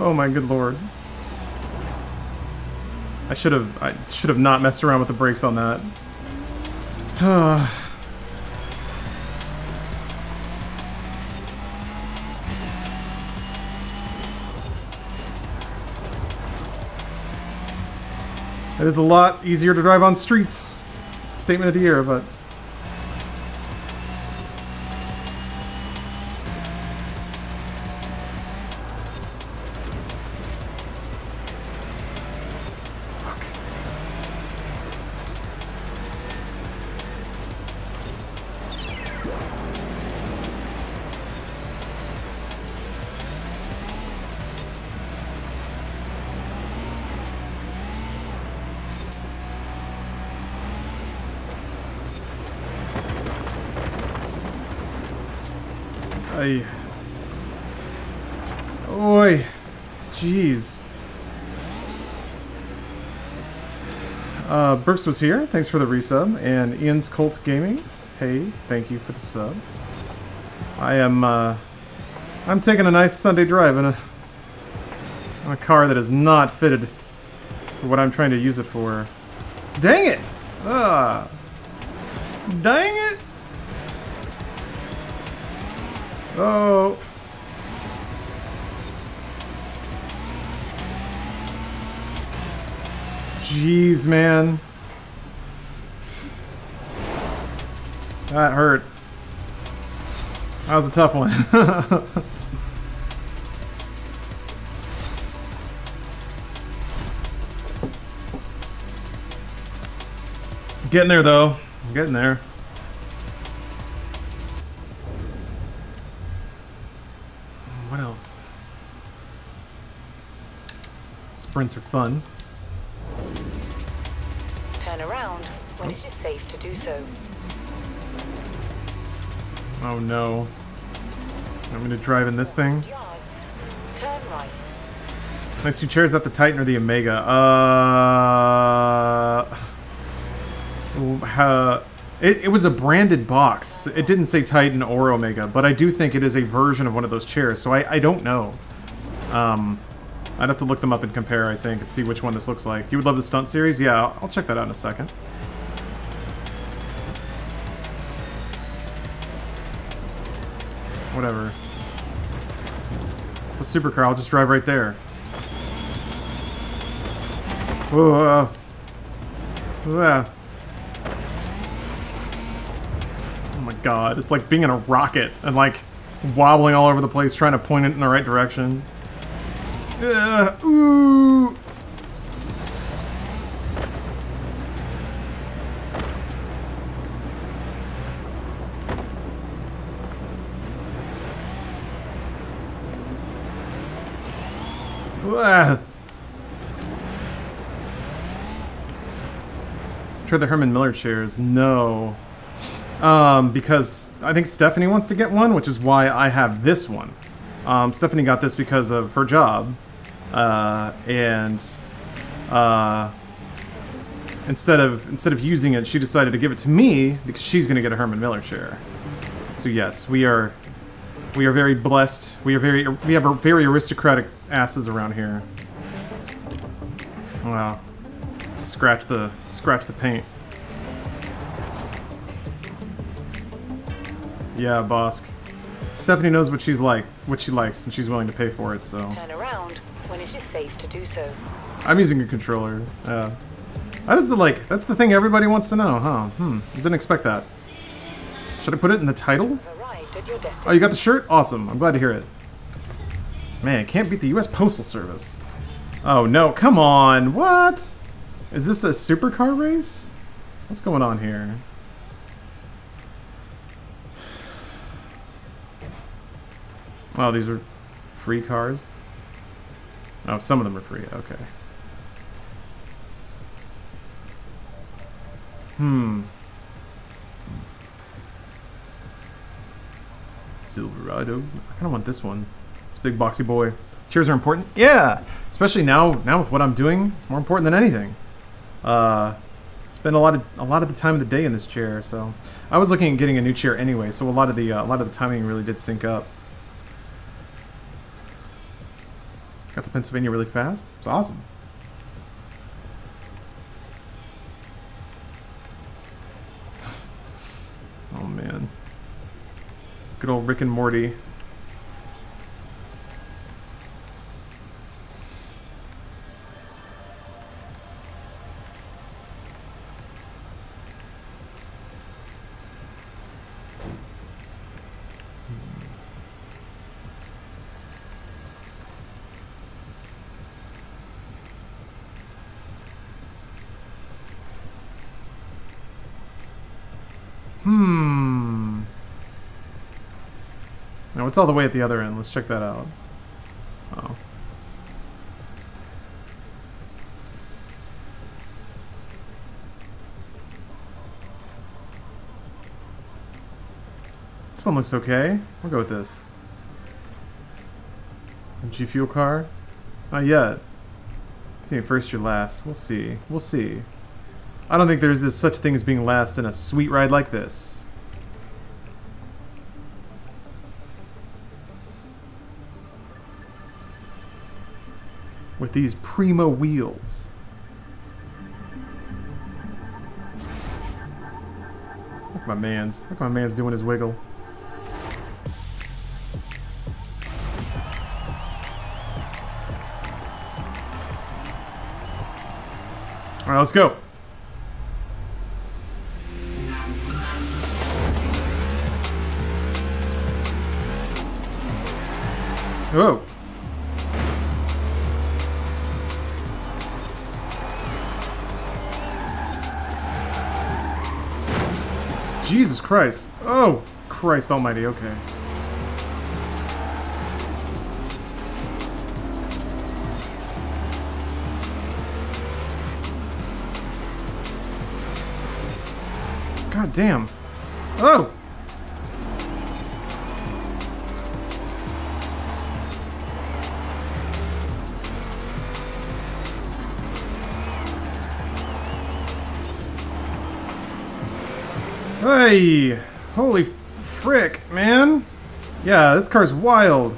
Oh my good lord. I should have I should have not messed around with the brakes on that. It is a lot easier to drive on streets. Statement of the year, but Oi, jeez. Uh, Brooks was here, thanks for the resub, and Ian's Cult Gaming, hey, thank you for the sub. I am, uh, I'm taking a nice Sunday drive in a, in a car that is not fitted for what I'm trying to use it for. Dang it! Uh, dang it! Oh. Jeez, man. That hurt. That was a tough one. Getting there, though. Getting there. Sprints are fun. Turn around when it is safe to do so. Oh no. I'm gonna drive in this thing. right. Next two chairs, that the Titan or the Omega? Uh, uh it, it was a branded box. It didn't say Titan or Omega, but I do think it is a version of one of those chairs, so I, I don't know. Um, I'd have to look them up and compare, I think, and see which one this looks like. You would love the stunt series? Yeah, I'll, I'll check that out in a second. Whatever. It's a supercar, I'll just drive right there. Ooh, uh, ooh, uh. Oh my god, it's like being in a rocket and like wobbling all over the place trying to point it in the right direction. Uh, ooh. Uh. Try the Herman Miller chairs. No. Um, because I think Stephanie wants to get one, which is why I have this one. Um, Stephanie got this because of her job. Uh, and uh, instead of instead of using it, she decided to give it to me because she's going to get a Herman Miller chair. So yes, we are we are very blessed. We are very we have a very aristocratic asses around here. Wow. Scratch the scratch the paint. Yeah, Bosk. Stephanie knows what she's like, what she likes, and she's willing to pay for it. So. Turn around when it is safe to do so. I'm using a controller. Uh, that is the like. That's the thing everybody wants to know, huh? Hmm. I didn't expect that. Should I put it in the title? Oh, you got the shirt? Awesome. I'm glad to hear it. Man, can't beat the U S Postal Service. Oh no! Come on. What? Is this a supercar race? What's going on here? Oh, these are free cars? Oh, some of them are free. Okay. Hmm. Silverado. I kind of want this one. It's a big boxy boy. Cheers are important? Yeah! Especially now, now with what I'm doing, it's more important than anything. Uh, spend a lot of a lot of the time of the day in this chair, so I was looking at getting a new chair anyway. So a lot of the uh, a lot of the timing really did sync up. Got to Pennsylvania really fast. It's awesome. Oh man, good old Rick and Morty. Hmm. Now it's all the way at the other end. Let's check that out. Oh. This one looks okay. We'll go with this. A G Fuel car? Not yet. Okay, first you're last. We'll see. We'll see. I don't think there's this such thing as being last in a sweet ride like this. With these primo wheels. Look at my man's. Look at my man's doing his wiggle. Alright, let's go. Whoa. Jesus Christ. Oh, Christ almighty. Okay. God damn. Oh! Hey! Holy frick, man! Yeah, this car's wild.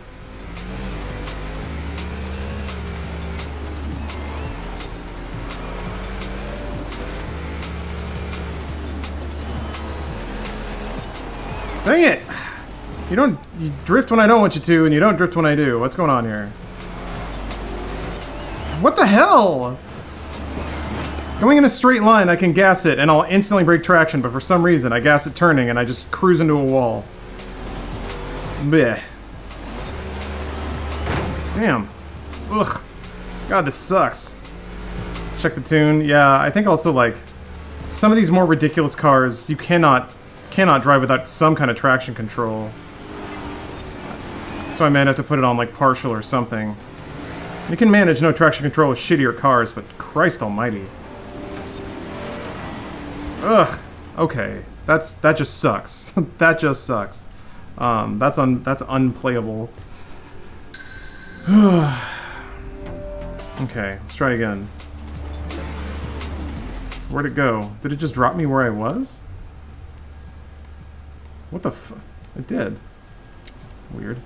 Dang it! You don't... You drift when I don't want you to, and you don't drift when I do. What's going on here? What the hell? Going in a straight line, I can gas it, and I'll instantly break traction, but for some reason, I gas it turning, and I just cruise into a wall. Bleh. Damn. Ugh. God, this sucks. Check the tune. Yeah, I think also, like, some of these more ridiculous cars, you cannot... cannot drive without some kind of traction control. So I might have to put it on like partial or something. You can manage no traction control with shittier cars, but Christ almighty. Ugh. Okay. That's that just sucks. That just sucks. Um that's un that's unplayable. Okay, let's try again. Where'd it go? Did it just drop me where I was? What the f- It did. It's weird.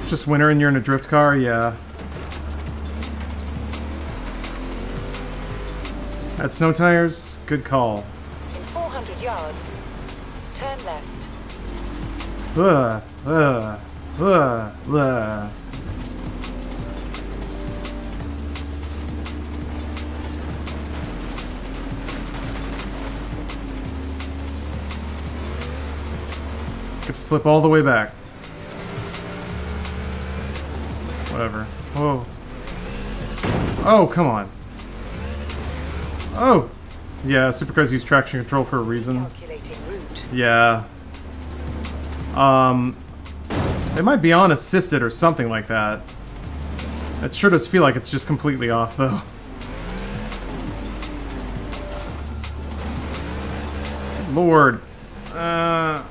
It's just winter and you're in a drift car? Yeah. Had snow tires? Good call. In four hundred yards, turn left. Ugh, ugh, ugh, ugh. Could slip all the way back. Whatever. Whoa. Oh, come on. Oh! Yeah, supercars use traction control for a reason. Yeah. Um... It might be on assisted or something like that. It sure does feel like it's just completely off, though. Lord. Uh...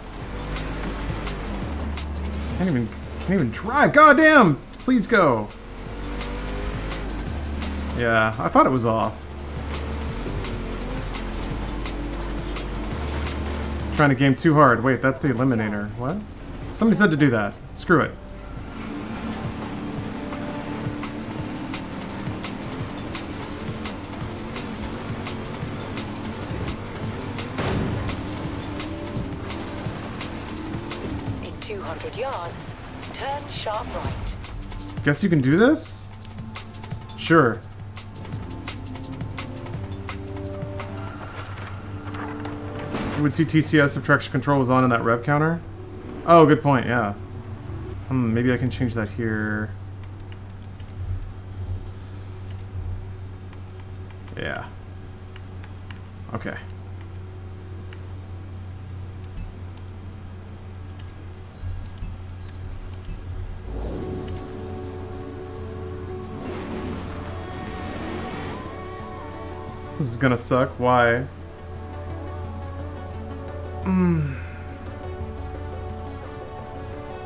Can't even, can't even drive. Goddamn! Please go. Yeah, I thought it was off. Trying to game too hard. Wait, that's the eliminator. What? Somebody said to do that. Screw it. Yards, turn sharp right. Guess you can do this? Sure. You would see T C S if traction control was on in that rev counter. Oh, good point, yeah. Hmm, maybe I can change that here. Yeah. Okay. This is gonna suck. Why? Mm.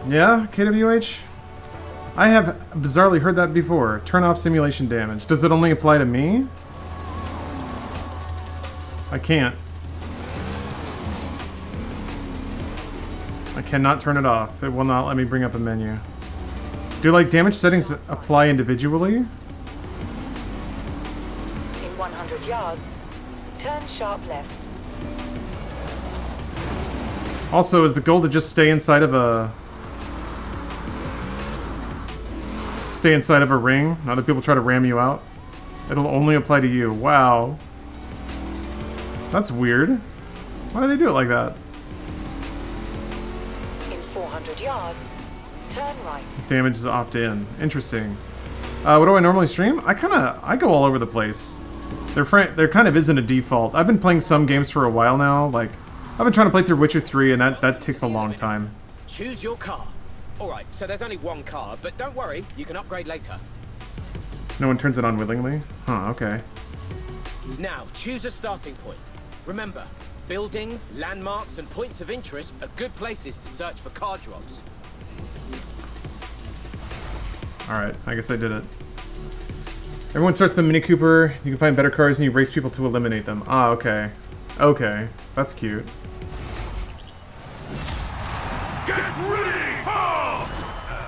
Yeah, K W H? I have bizarrely heard that before. Turn off simulation damage. Does it only apply to me? I can't. I cannot turn it off. It will not let me bring up a menu. Do like damage settings apply individually? one hundred yards, turn sharp left. Also, is the goal to just stay inside of a... Stay inside of a ring? Not that people try to ram you out? It'll only apply to you. Wow. That's weird. Why do they do it like that? In four hundred yards, turn right. Damage is opt-in. Interesting. Uh, what do I normally stream? I kinda... I go all over the place. There, there kind of isn't a default. I've been playing some games for a while now. Like, I've been trying to play through Witcher three, and that, that takes a long time. Choose your car. Alright, so there's only one car, but don't worry, you can upgrade later. No one turns it on willingly? Huh, okay. Now, choose a starting point. Remember, buildings, landmarks, and points of interest are good places to search for car drops. Alright, I guess I did it. Everyone starts the Mini Cooper. You can find better cars and you race people to eliminate them. Ah, okay. Okay. That's cute. Get ready! Fall!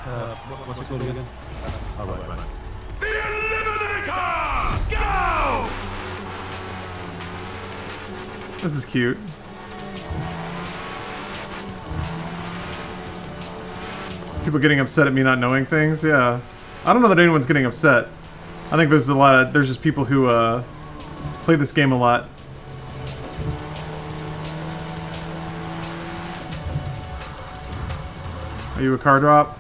Uh, what, what's it called again? Oh, right, right. The Eliminator! Go! This is cute. People getting upset at me not knowing things? Yeah. I don't know that anyone's getting upset. I think there's a lot of, there's just people who uh, play this game a lot. Are you a car drop?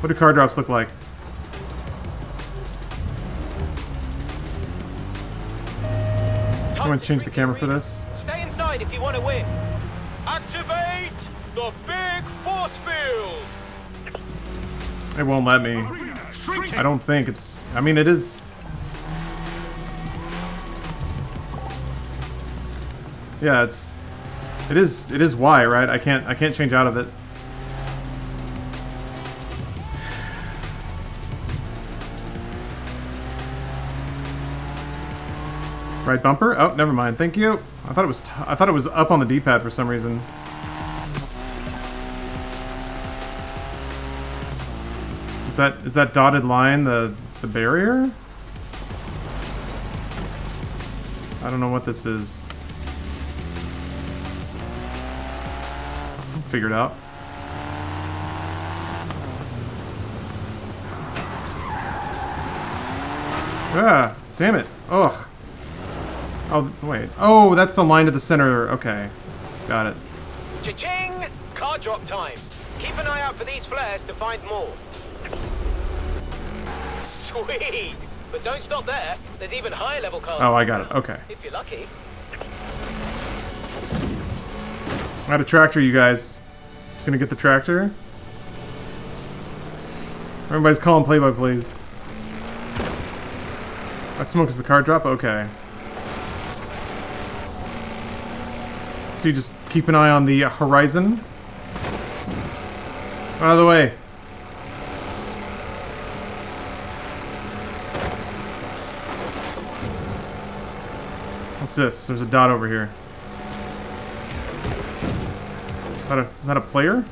What do car drops look like? I'm gonna change the camera for this. Stay inside if you want to win. Activate the big force field. It won't let me. I don't think it's... I mean, it is... Yeah, it's... It is... It is Y, right? I can't... I can't change out of it. Right bumper? Oh, never mind. Thank you. I thought it was... T I thought it was up on the D-pad for some reason. Is that, is that dotted line the, the barrier? I don't know what this is. Figure it out. Ah, damn it. Ugh. Oh, wait. Oh, that's the line to the center. Okay. Got it. Cha-ching! Car drop time. Keep an eye out for these flares to find more. Sweet! But don't stop there. There's even higher level cars. Oh, I got it. Okay. If you're lucky. I got a tractor, you guys. It's gonna get the tractor. Everybody's calling play by plays. That smoke is the car drop? Okay. So you just keep an eye on the horizon. Out of the way. What's this? There's a dot over here. Is that a, is that a player?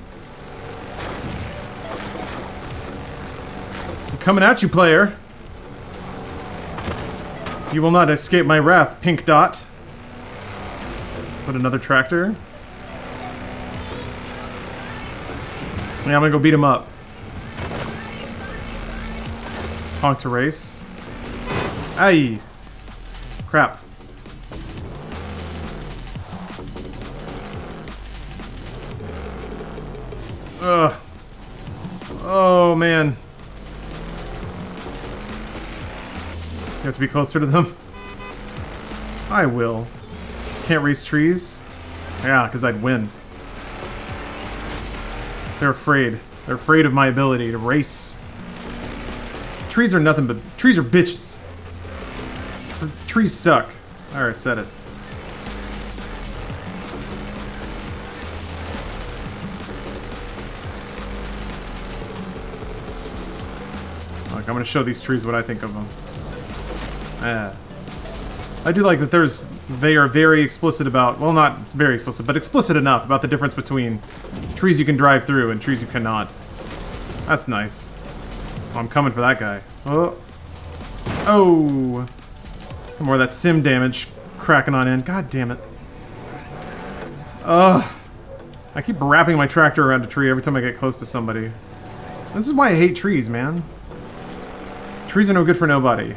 I'm coming at you, player! You will not escape my wrath, pink dot. Put another tractor. Yeah, I'm gonna go beat him up. Honk to race. Aye! Crap. Ugh. Oh, man. You have to be closer to them? I will. Can't race trees? Yeah, because I'd win. They're afraid. They're afraid of my ability to race. Trees are nothing but... Trees are bitches. Trees suck. I already said it. I'm going to show these trees what I think of them. Yeah. I do like that there's... They are very explicit about... Well, not very explicit, but explicit enough about the difference between trees you can drive through and trees you cannot. That's nice. Oh, I'm coming for that guy. Oh. Oh. Some more of that sim damage cracking on in. God damn it. Ugh. I keep wrapping my tractor around a tree every time I get close to somebody. This is why I hate trees, man. Trees are no good for nobody.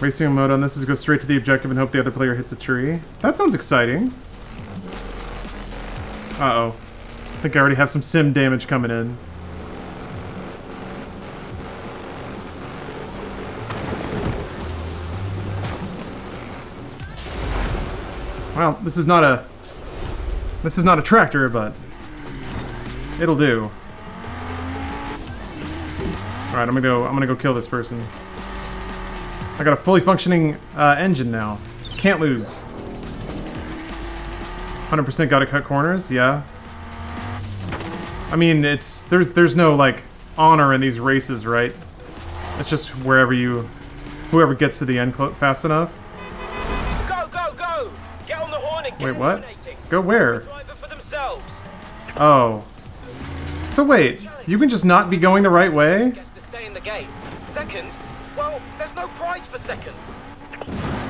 Racing mode on this is go straight to the objective and hope the other player hits a tree. That sounds exciting. Uh-oh. I think I already have some sim damage coming in. Well, this is not a... This is not a tractor, but... It'll do. Alright, I'm gonna go I'm gonna go kill this person. I got a fully functioning uh, engine now. Can't lose. one hundred percent gotta cut corners, yeah. I mean, it's there's there's no like honor in these races, right? It's just wherever you whoever gets to the end fast enough. Go, go, go! Get on the horn and get Wait, what? Go where? Oh. So wait, you can just not be going the right way? Second. Well, there's no prize for second.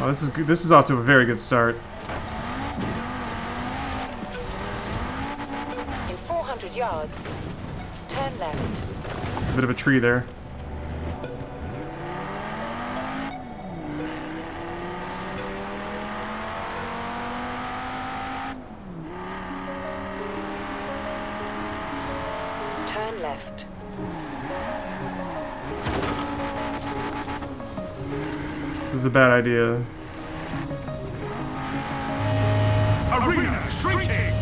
Oh, this is this is off to a very good start. In four hundred yards, turn left. A bit of a tree there. Turn left. This is a bad idea. Arena shrinking.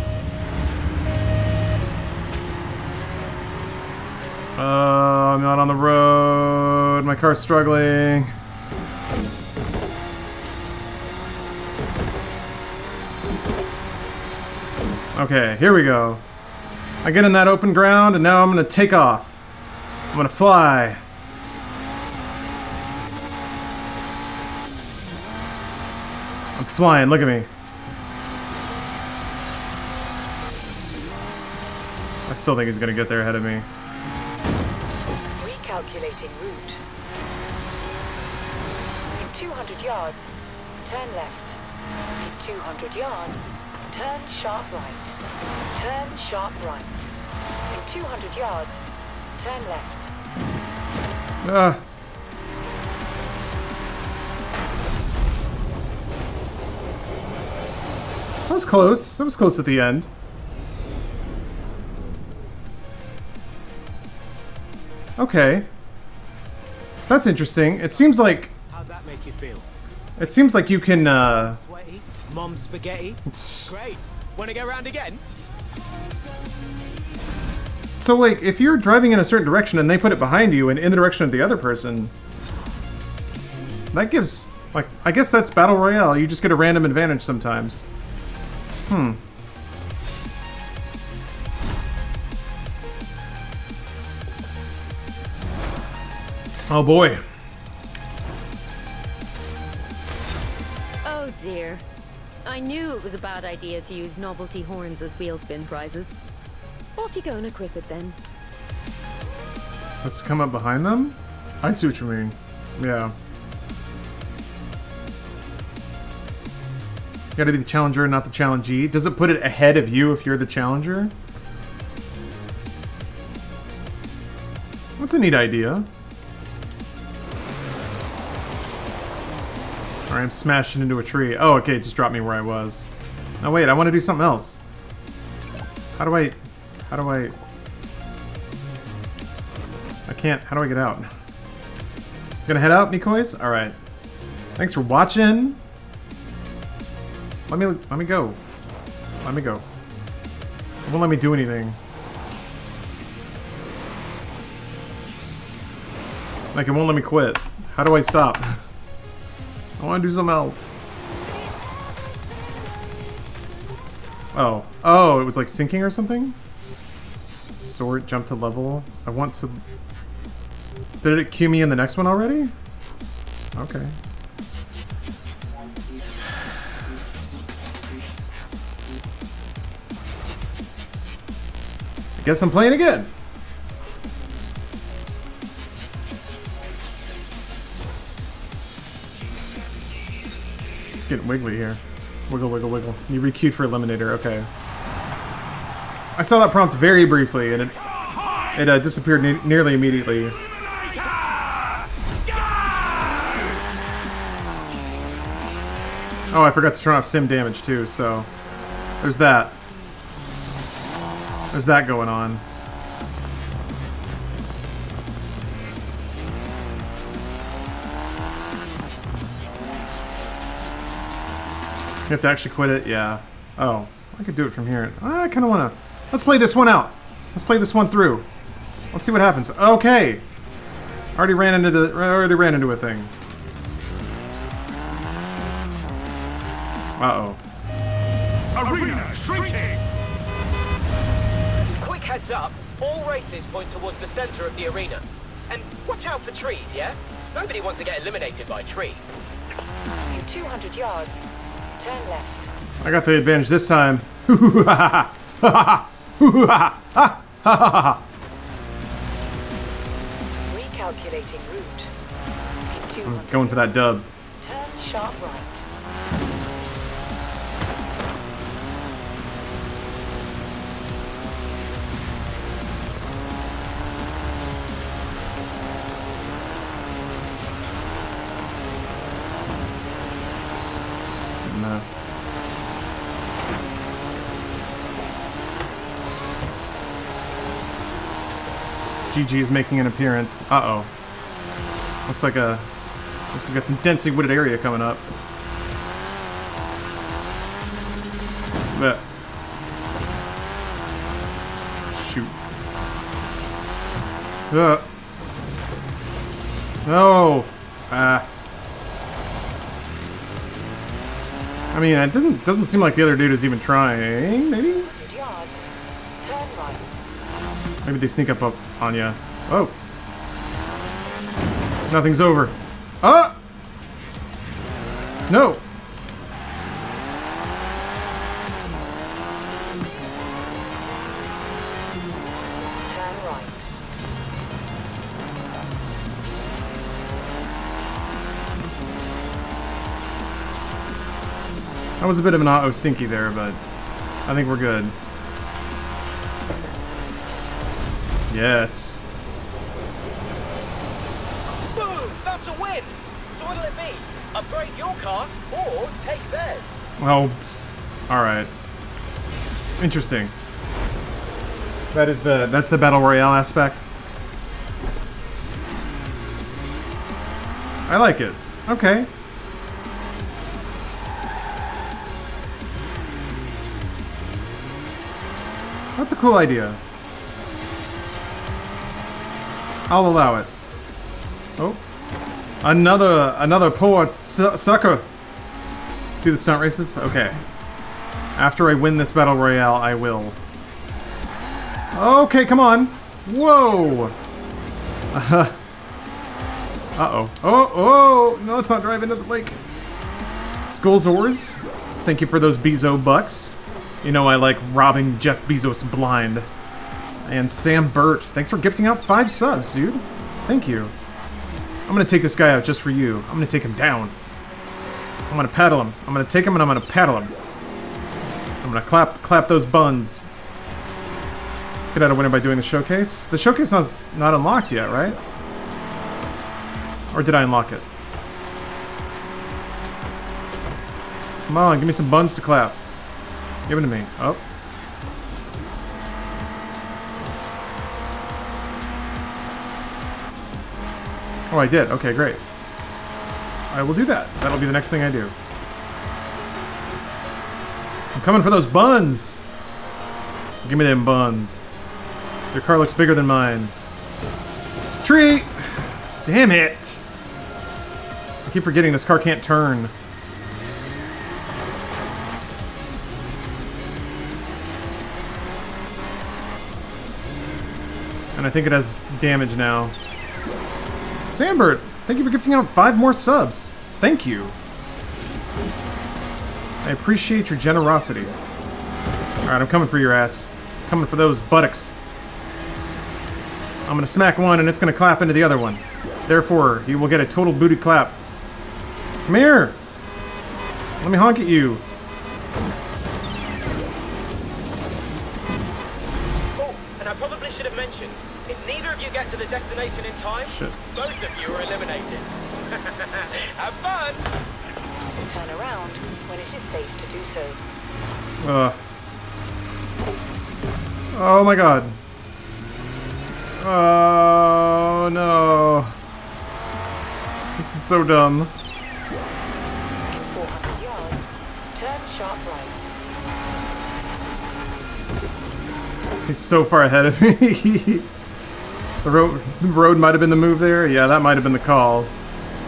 Uh, I'm not on the road. My car's struggling. Okay, here we go. I get in that open ground, and now I'm gonna take off. I'm gonna fly. Flying, look at me. I still think he's gonna get there ahead of me. Recalculating route. In two hundred yards, turn left. In two hundred yards, turn sharp right. Turn sharp right. In two hundred yards, turn left. Ah. That was close. That was close at the end. Okay. That's interesting. It seems like... How'd that make you feel? It seems like you can, uh... Sweaty? Mom spaghetti? Great. Wanna go round again? So, like, if you're driving in a certain direction and they put it behind you and in the direction of the other person... That gives... Like, I guess that's Battle Royale. You just get a random advantage sometimes. Hmm. Oh boy. Oh dear. I knew it was a bad idea to use novelty horns as wheel spin prizes. Off you go and equip it then. Let's come up behind them? I see what you mean. Yeah. Gotta be the challenger, not the challengee. Does it put it ahead of you if you're the challenger? That's a neat idea. Alright, I'm smashing into a tree. Oh, okay, it just dropped me where I was. Oh wait, I want to do something else. How do I... How do I... I can't... How do I get out? Gonna head out, Mikoys? Alright. Thanks for watching. Let me, let me go. Let me go. It won't let me do anything. Like, it won't let me quit. How do I stop? I want to do something else. Oh. Oh, it was like sinking or something? Sort, jump to level. I want to... Did it cue me in the next one already? Okay. Guess I'm playing again. It's getting wiggly here. Wiggle, wiggle, wiggle. You re-queued for Eliminator. Okay. I saw that prompt very briefly, and it it uh, disappeared ne nearly immediately. Oh, I forgot to turn off sim damage too. So there's that. There's that going on. You have to actually quit it? Yeah. Oh, I could do it from here. I kind of want to... Let's play this one out. Let's play this one through. Let's see what happens. Okay. Already ran into the, already ran into a thing. Uh-oh. Arena shrinking. Quick heads up. All races point towards the center of the arena. And watch out for trees, yeah? Nobody wants to get eliminated by a tree. In two hundred yards, turn left. I got the advantage this time. Recalculating route. I'm going for that dub. Turn sharp right. G G is making an appearance. Uh oh. Looks like a. Looks like we got some densely wooded area coming up. But. Shoot. Uh. No! Ah. I mean, it doesn't doesn't seem like the other dude is even trying. Maybe. Maybe they sneak up, up on you. Oh! Nothing's over. Ah! No! Turn right. That was a bit of an uh-oh stinky there, but I think we're good. Yes. Boom! That's a win! So what'll it be? Upgrade your car or take theirs? Well, oh, alright. Interesting. That is the that's the battle royale aspect. I like it. Okay. That's a cool idea. I'll allow it. Oh, another another poor su sucker. Do the stunt races? Okay. After I win this battle royale, I will. Okay, come on. Whoa. Uh oh. Oh oh. No, let's not drive into the lake. Skullzors, thank you for those Bezos bucks. You know I like robbing Jeff Bezos blind. And Sam Burt, thanks for gifting out five subs, dude. Thank you. I'm gonna take this guy out just for you. I'm gonna take him down. I'm gonna paddle him. I'm gonna take him and I'm gonna paddle him. I'm gonna clap, clap those buns. Get out of winner by doing the showcase. The showcase is not unlocked yet, right? Or did I unlock it? Come on, give me some buns to clap. Give it to me. Oh. Oh, I did. Okay, great. I will do that. That'll be the next thing I do. I'm coming for those buns! Give me them buns. Your car looks bigger than mine. Tree! Damn it! I keep forgetting this car can't turn. And I think it has damage now. Sambert, thank you for gifting out five more subs. Thank you. I appreciate your generosity. Alright, I'm coming for your ass. I'm coming for those buttocks. I'm gonna smack one and it's gonna clap into the other one. Therefore, you will get a total booty clap. Come here! Let me honk at you. Oh, and I probably should have mentioned, if neither of you get to the destination in time, shit, both of you are eliminated. Have fun! Turn around when it is safe to do so. Uh. Oh my god. Oh no. This is so dumb. In four hundred yards, turn sharp right. He's so far ahead of me. The road, the road might have been the move there. Yeah, that might have been the call.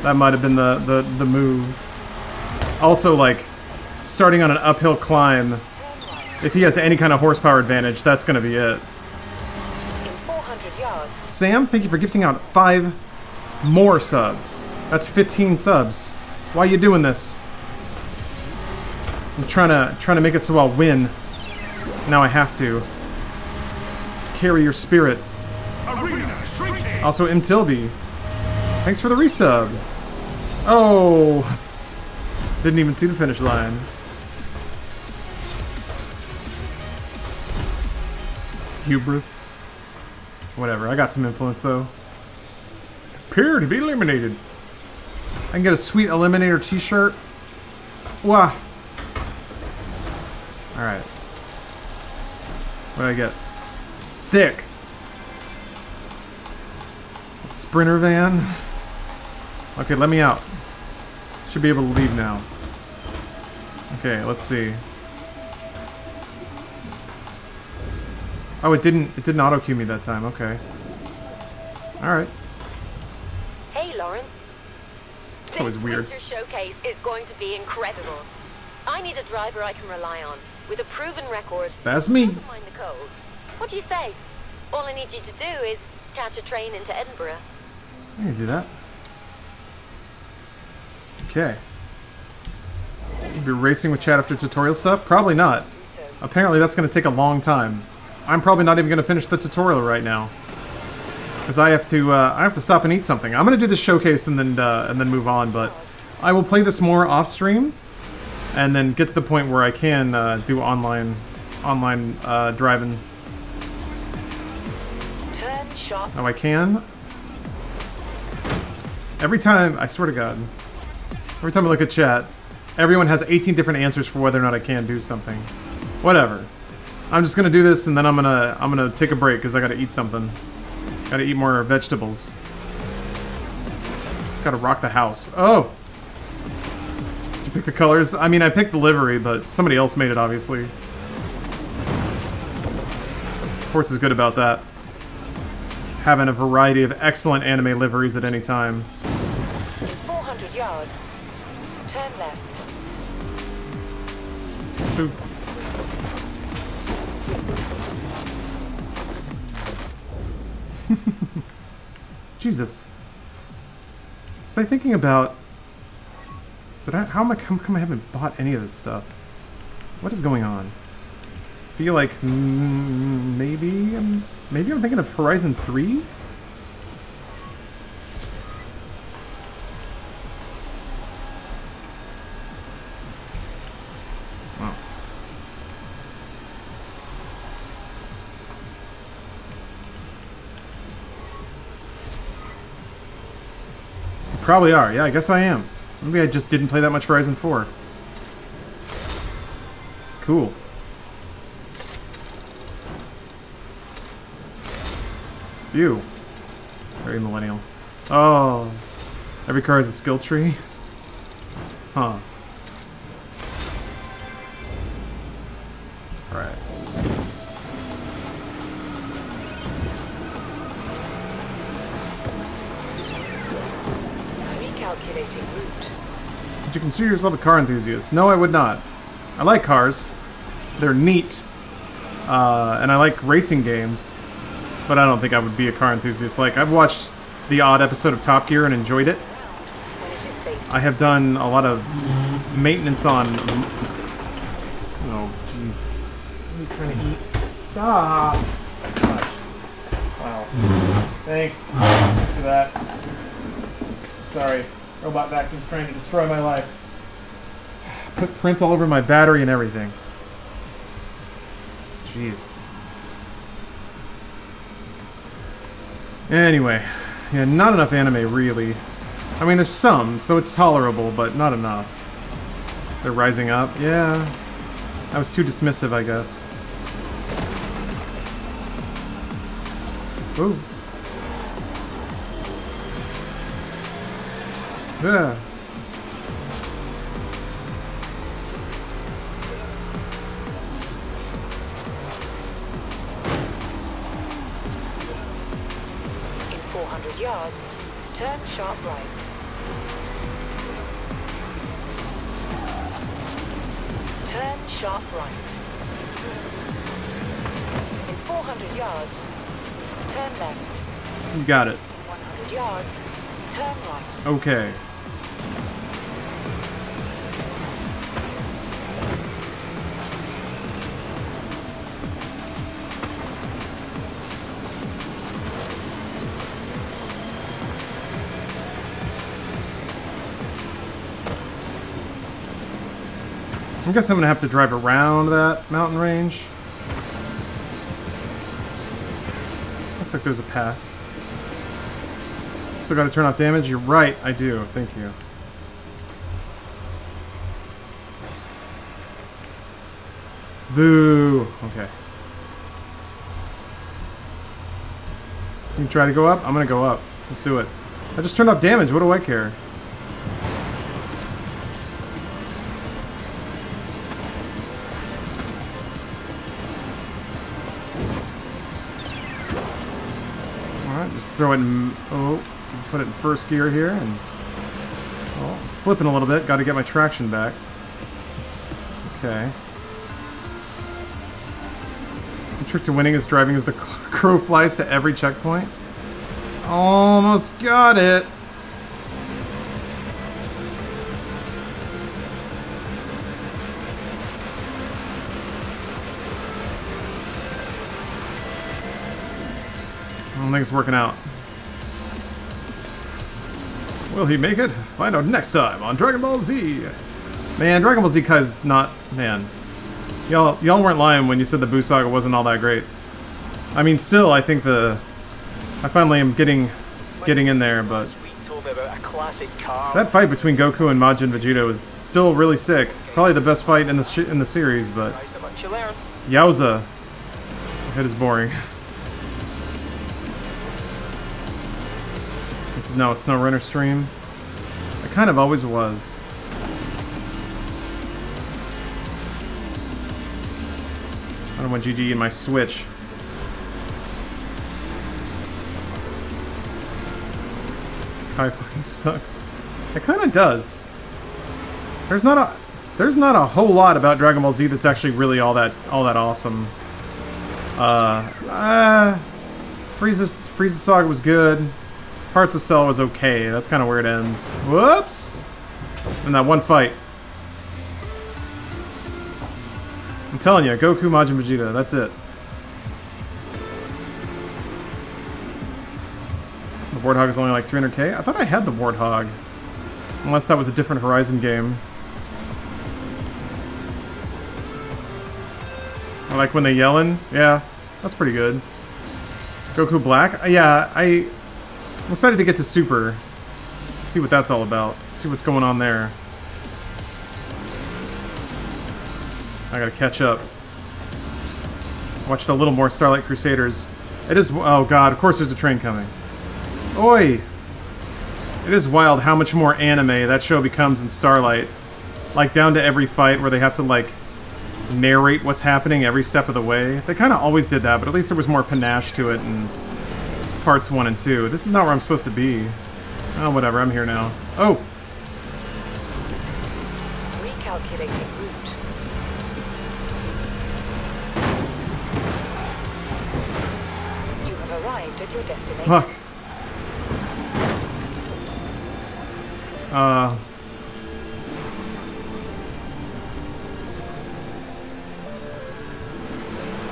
That might have been the, the, the move. Also, like, starting on an uphill climb, if he has any kind of horsepower advantage, that's going to be it. four hundred yards. Sam, thank you for gifting out five more subs. That's fifteen subs. Why are you doing this? I'm trying to, trying to make it so I'll win. Now I have to. To carry your spirit. Arena, also, M. Tilby. Thanks for the resub. Oh. Didn't even see the finish line. Hubris. Whatever, I got some influence though. Appear to be eliminated. I can get a sweet Eliminator t-shirt. Wah. Alright. What do I get? Sick. Sprinter van. Okay, let me out. Should be able to leave now. Okay, let's see. Oh, it didn't it didn't auto-cue me that time. Okay. Alright. Hey Lawrence. It's always weird. This winter showcase is going to be incredible. I need a driver I can rely on with a proven record. That's me. Mind the cold. What do you say? All I need you to do is catch a train into Edinburgh. I can do that. Okay. You'll be racing with Chad after tutorial stuff? Probably not. Apparently that's going to take a long time. I'm probably not even going to finish the tutorial right now, because I have to. Uh, I have to stop and eat something. I'm going to do this showcase and then uh, and then move on. But I will play this more off stream, and then get to the point where I can uh, do online, online uh, driving. Oh, I can. Every time, I swear to God. Every time I look at chat, everyone has eighteen different answers for whether or not I can do something. Whatever. I'm just gonna do this, and then I'm gonna I'm gonna take a break because I gotta eat something. Gotta eat more vegetables. Gotta rock the house. Oh. Did you pick the colors? I mean, I picked the livery, but somebody else made it, obviously. Force is good about that. Having a variety of excellent anime liveries at any time. four hundred yards. Turn left. Boop. Jesus. Was I thinking about? Did I? How am I? How come I haven't bought any of this stuff? What is going on? I feel like mm, maybe I'm maybe I'm thinking of Horizon three. Probably are. Yeah, I guess I am. Maybe I just didn't play that much Horizon four. Cool. Ew. Very millennial. Oh. Every car has a skill tree? Huh. Alright. Would you consider yourself a car enthusiast? No, I would not. I like cars. They're neat. Uh, and I like racing games. But I don't think I would be a car enthusiast. Like, I've watched the odd episode of Top Gear and enjoyed it. I have done a lot of maintenance on... Oh, jeez. What are you trying to eat? Stop! Wow. Thanks. Thanks for that. Sorry. Robot vacuum's trying to destroy my life. Put prints all over my battery and everything. Jeez. Anyway, yeah, not enough anime, really. I mean, there's some, so it's tolerable, but not enough. They're rising up. Yeah. I was too dismissive, I guess. Ooh. Yeah. four hundred yards, turn sharp right. Turn sharp right. In four hundred yards, turn left. You got it. one hundred yards, turn right. Okay. I guess I'm gonna have to drive around that mountain range. Looks like there's a pass. Still gotta turn off damage? You're right, I do. Thank you. Boo! Okay. You try to go up? I'm gonna go up. Let's do it. I just turned off damage. What do I care? Throw it in, oh, put it in first gear here, and oh, slipping a little bit. Got to get my traction back. Okay. The trick to winning is driving as the crow flies to every checkpoint. Almost got it. I don't think it's working out. Will he make it? Find out next time on Dragon Ball Z. Man, Dragon Ball Z Kai is not... Man. Y'all y'all weren't lying when you said the Buu saga wasn't all that great. I mean, still, I think the... I finally am getting getting in there, but... That fight between Goku and Majin Vegeta was still really sick. Probably the best fight in the, sh in the series, but... Yowza. It is boring. This is now a SnowRunner stream. I kind of always was. I don't want G G in my Switch. Kai fucking sucks. It kind of does. There's not a there's not a whole lot about Dragon Ball Z that's actually really all that all that awesome. Uh, uh Freeza Freeza Saga was good. Parts of Cell was okay. That's kind of where it ends. Whoops! And that one fight. I'm telling you, Goku, Majin Vegeta. That's it. The Warthog is only like three hundred K? I thought I had the Warthog. Unless that was a different Horizon game. I like when they yellin'. Yeah, that's pretty good. Goku Black? Yeah, I... I'm excited to get to Super. See what that's all about. See what's going on there. I gotta catch up. Watched a little more Starlight Crusaders. It is... Oh god, of course there's a train coming. Oi! It is wild how much more anime that show becomes in Starlight. Like, down to every fight where they have to, like, narrate what's happening every step of the way. They kind of always did that, but at least there was more panache to it and... Parts one and two. This is not where I'm supposed to be. Oh, whatever. I'm here now. Oh. Recalculating route. You have arrived at your destination. Fuck. Uh.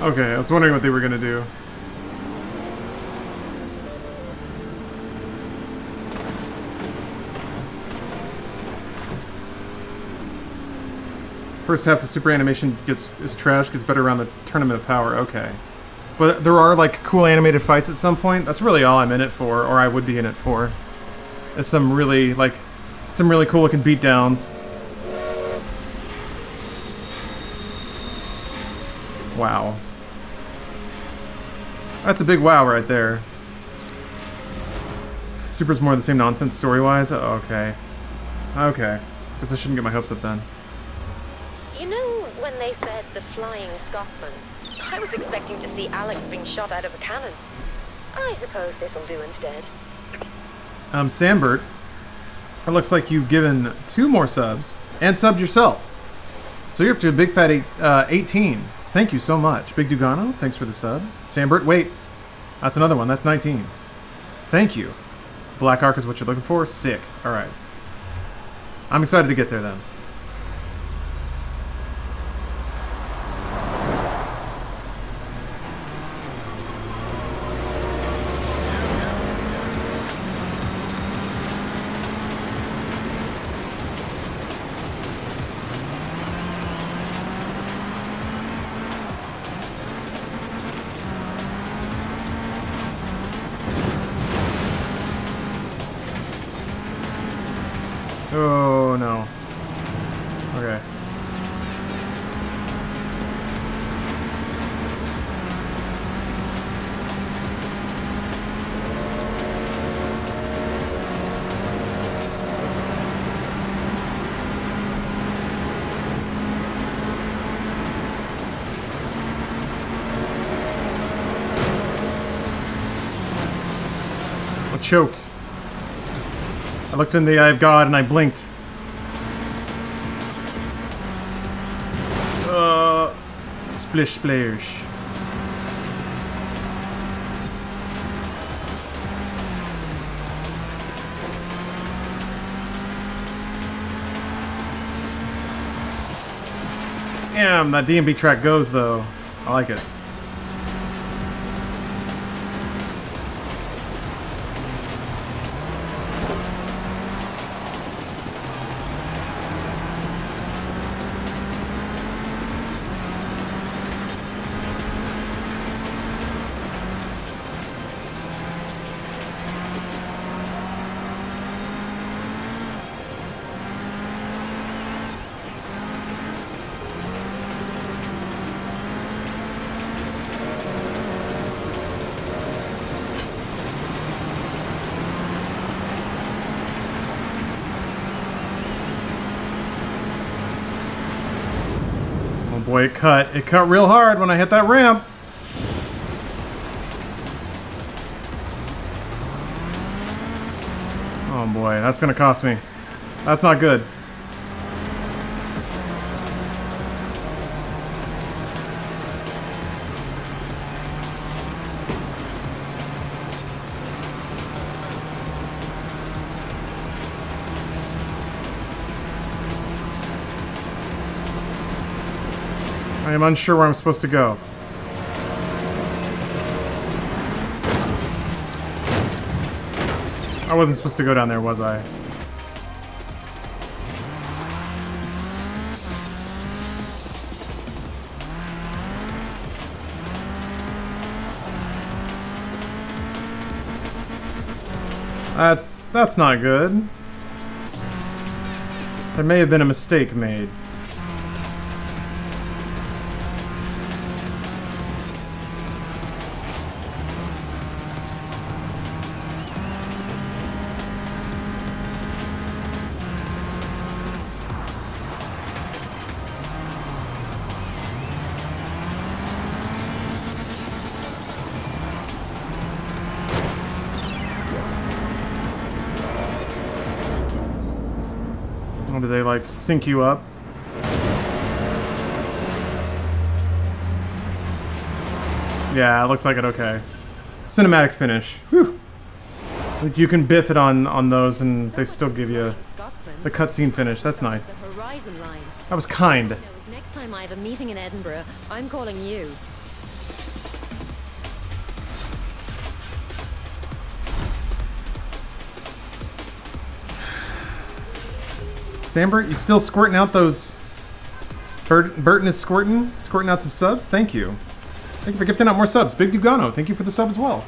Okay. I was wondering what they were gonna do. First half of Super Animation gets is trash, gets better around the Tournament of Power. Okay. But there are, like, cool animated fights at some point. That's really all I'm in it for, or I would be in it for. Is some really, like, some really cool-looking beatdowns. Wow. That's a big wow right there. Super's more of the same nonsense story-wise? Oh, okay. Okay. Guess I shouldn't get my hopes up then. When they said the Flying Scotsman, I was expecting to see Alex being shot out of a cannon. I suppose this'll do instead. Um, Sambert, it looks like you've given two more subs and subbed yourself. So you're up to a big fat eight, uh, eighteen. Thank you so much. Big Dugano, thanks for the sub. Sambert, wait. That's another one. That's nineteen. Thank you. Black Ark is what you're looking for? Sick. Alright. I'm excited to get there then. Choked. I looked in the eye of God and I blinked. Uh, splish splash. Damn, that D and B track goes though. I like it. Boy, it cut. It cut real hard when I hit that ramp. Oh boy, that's gonna cost me. That's not good. I'm unsure where I'm supposed to go. I wasn't supposed to go down there, was I? That's that's not good. There may have been a mistake made. Sync you up. Yeah, it looks like it okay. Cinematic finish. Whew. Like you can biff it on on those and they still give you the cutscene finish. That's nice. That was kind. Next time I have a meeting in Edinburgh, I'm calling you. Sambert, you still squirting out those... Bert Burton is squirting? Squirting out some subs? Thank you. Thank you for gifting out more subs. Big Dugano, thank you for the sub as well.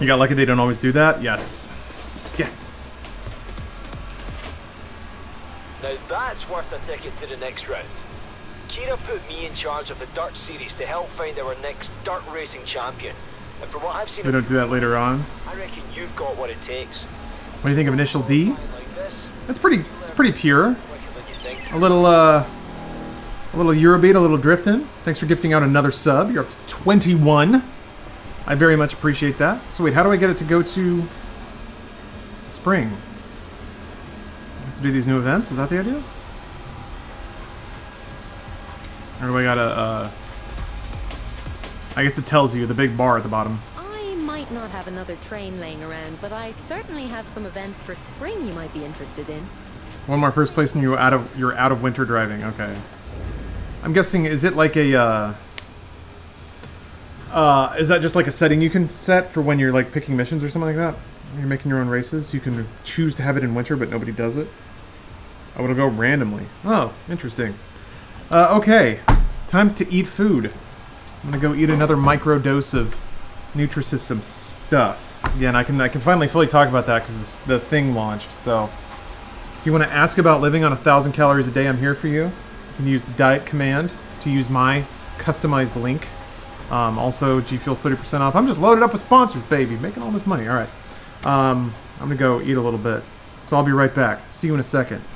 You got lucky they don't always do that? Yes. Yes. Now that's worth a ticket to the next round. Kira put me in charge of the Dirt Series to help find our next dirt racing champion. And for what I've seen... They don't do that later on. I reckon you've got what it takes. What do you think of Initial D? That's pretty. It's pretty pure. A little, uh, a A little Eurobeat, a little Driftin'. Thanks for gifting out another sub. You're up to twenty-one. I very much appreciate that. So wait, how do I get it to go to spring? I have to do these new events? Is that the idea? Or do I gotta, uh... I guess it tells you, the big bar at the bottom. I might not have another train laying around, but I certainly have some events for spring you might be interested in. One more first place and you're out of, you're out of winter driving, okay. I'm guessing, is it like a, uh... Uh, is that just like a setting you can set for when you're like picking missions or something like that? When you're making your own races, you can choose to have it in winter, but nobody does it. Oh, it'll go randomly. Oh, interesting. Uh, okay, time to eat food. I'm gonna go eat another micro dose of Nutrisystem stuff. Yeah, and I can I can finally fully talk about that because the thing launched. So, if you want to ask about living on a thousand calories a day, I'm here for you. You can use the diet command to use my customized link. Um, also, G Fuel's thirty percent off. I'm just loaded up with sponsors, baby, making all this money. All right, um, I'm gonna go eat a little bit. So I'll be right back. See you in a second.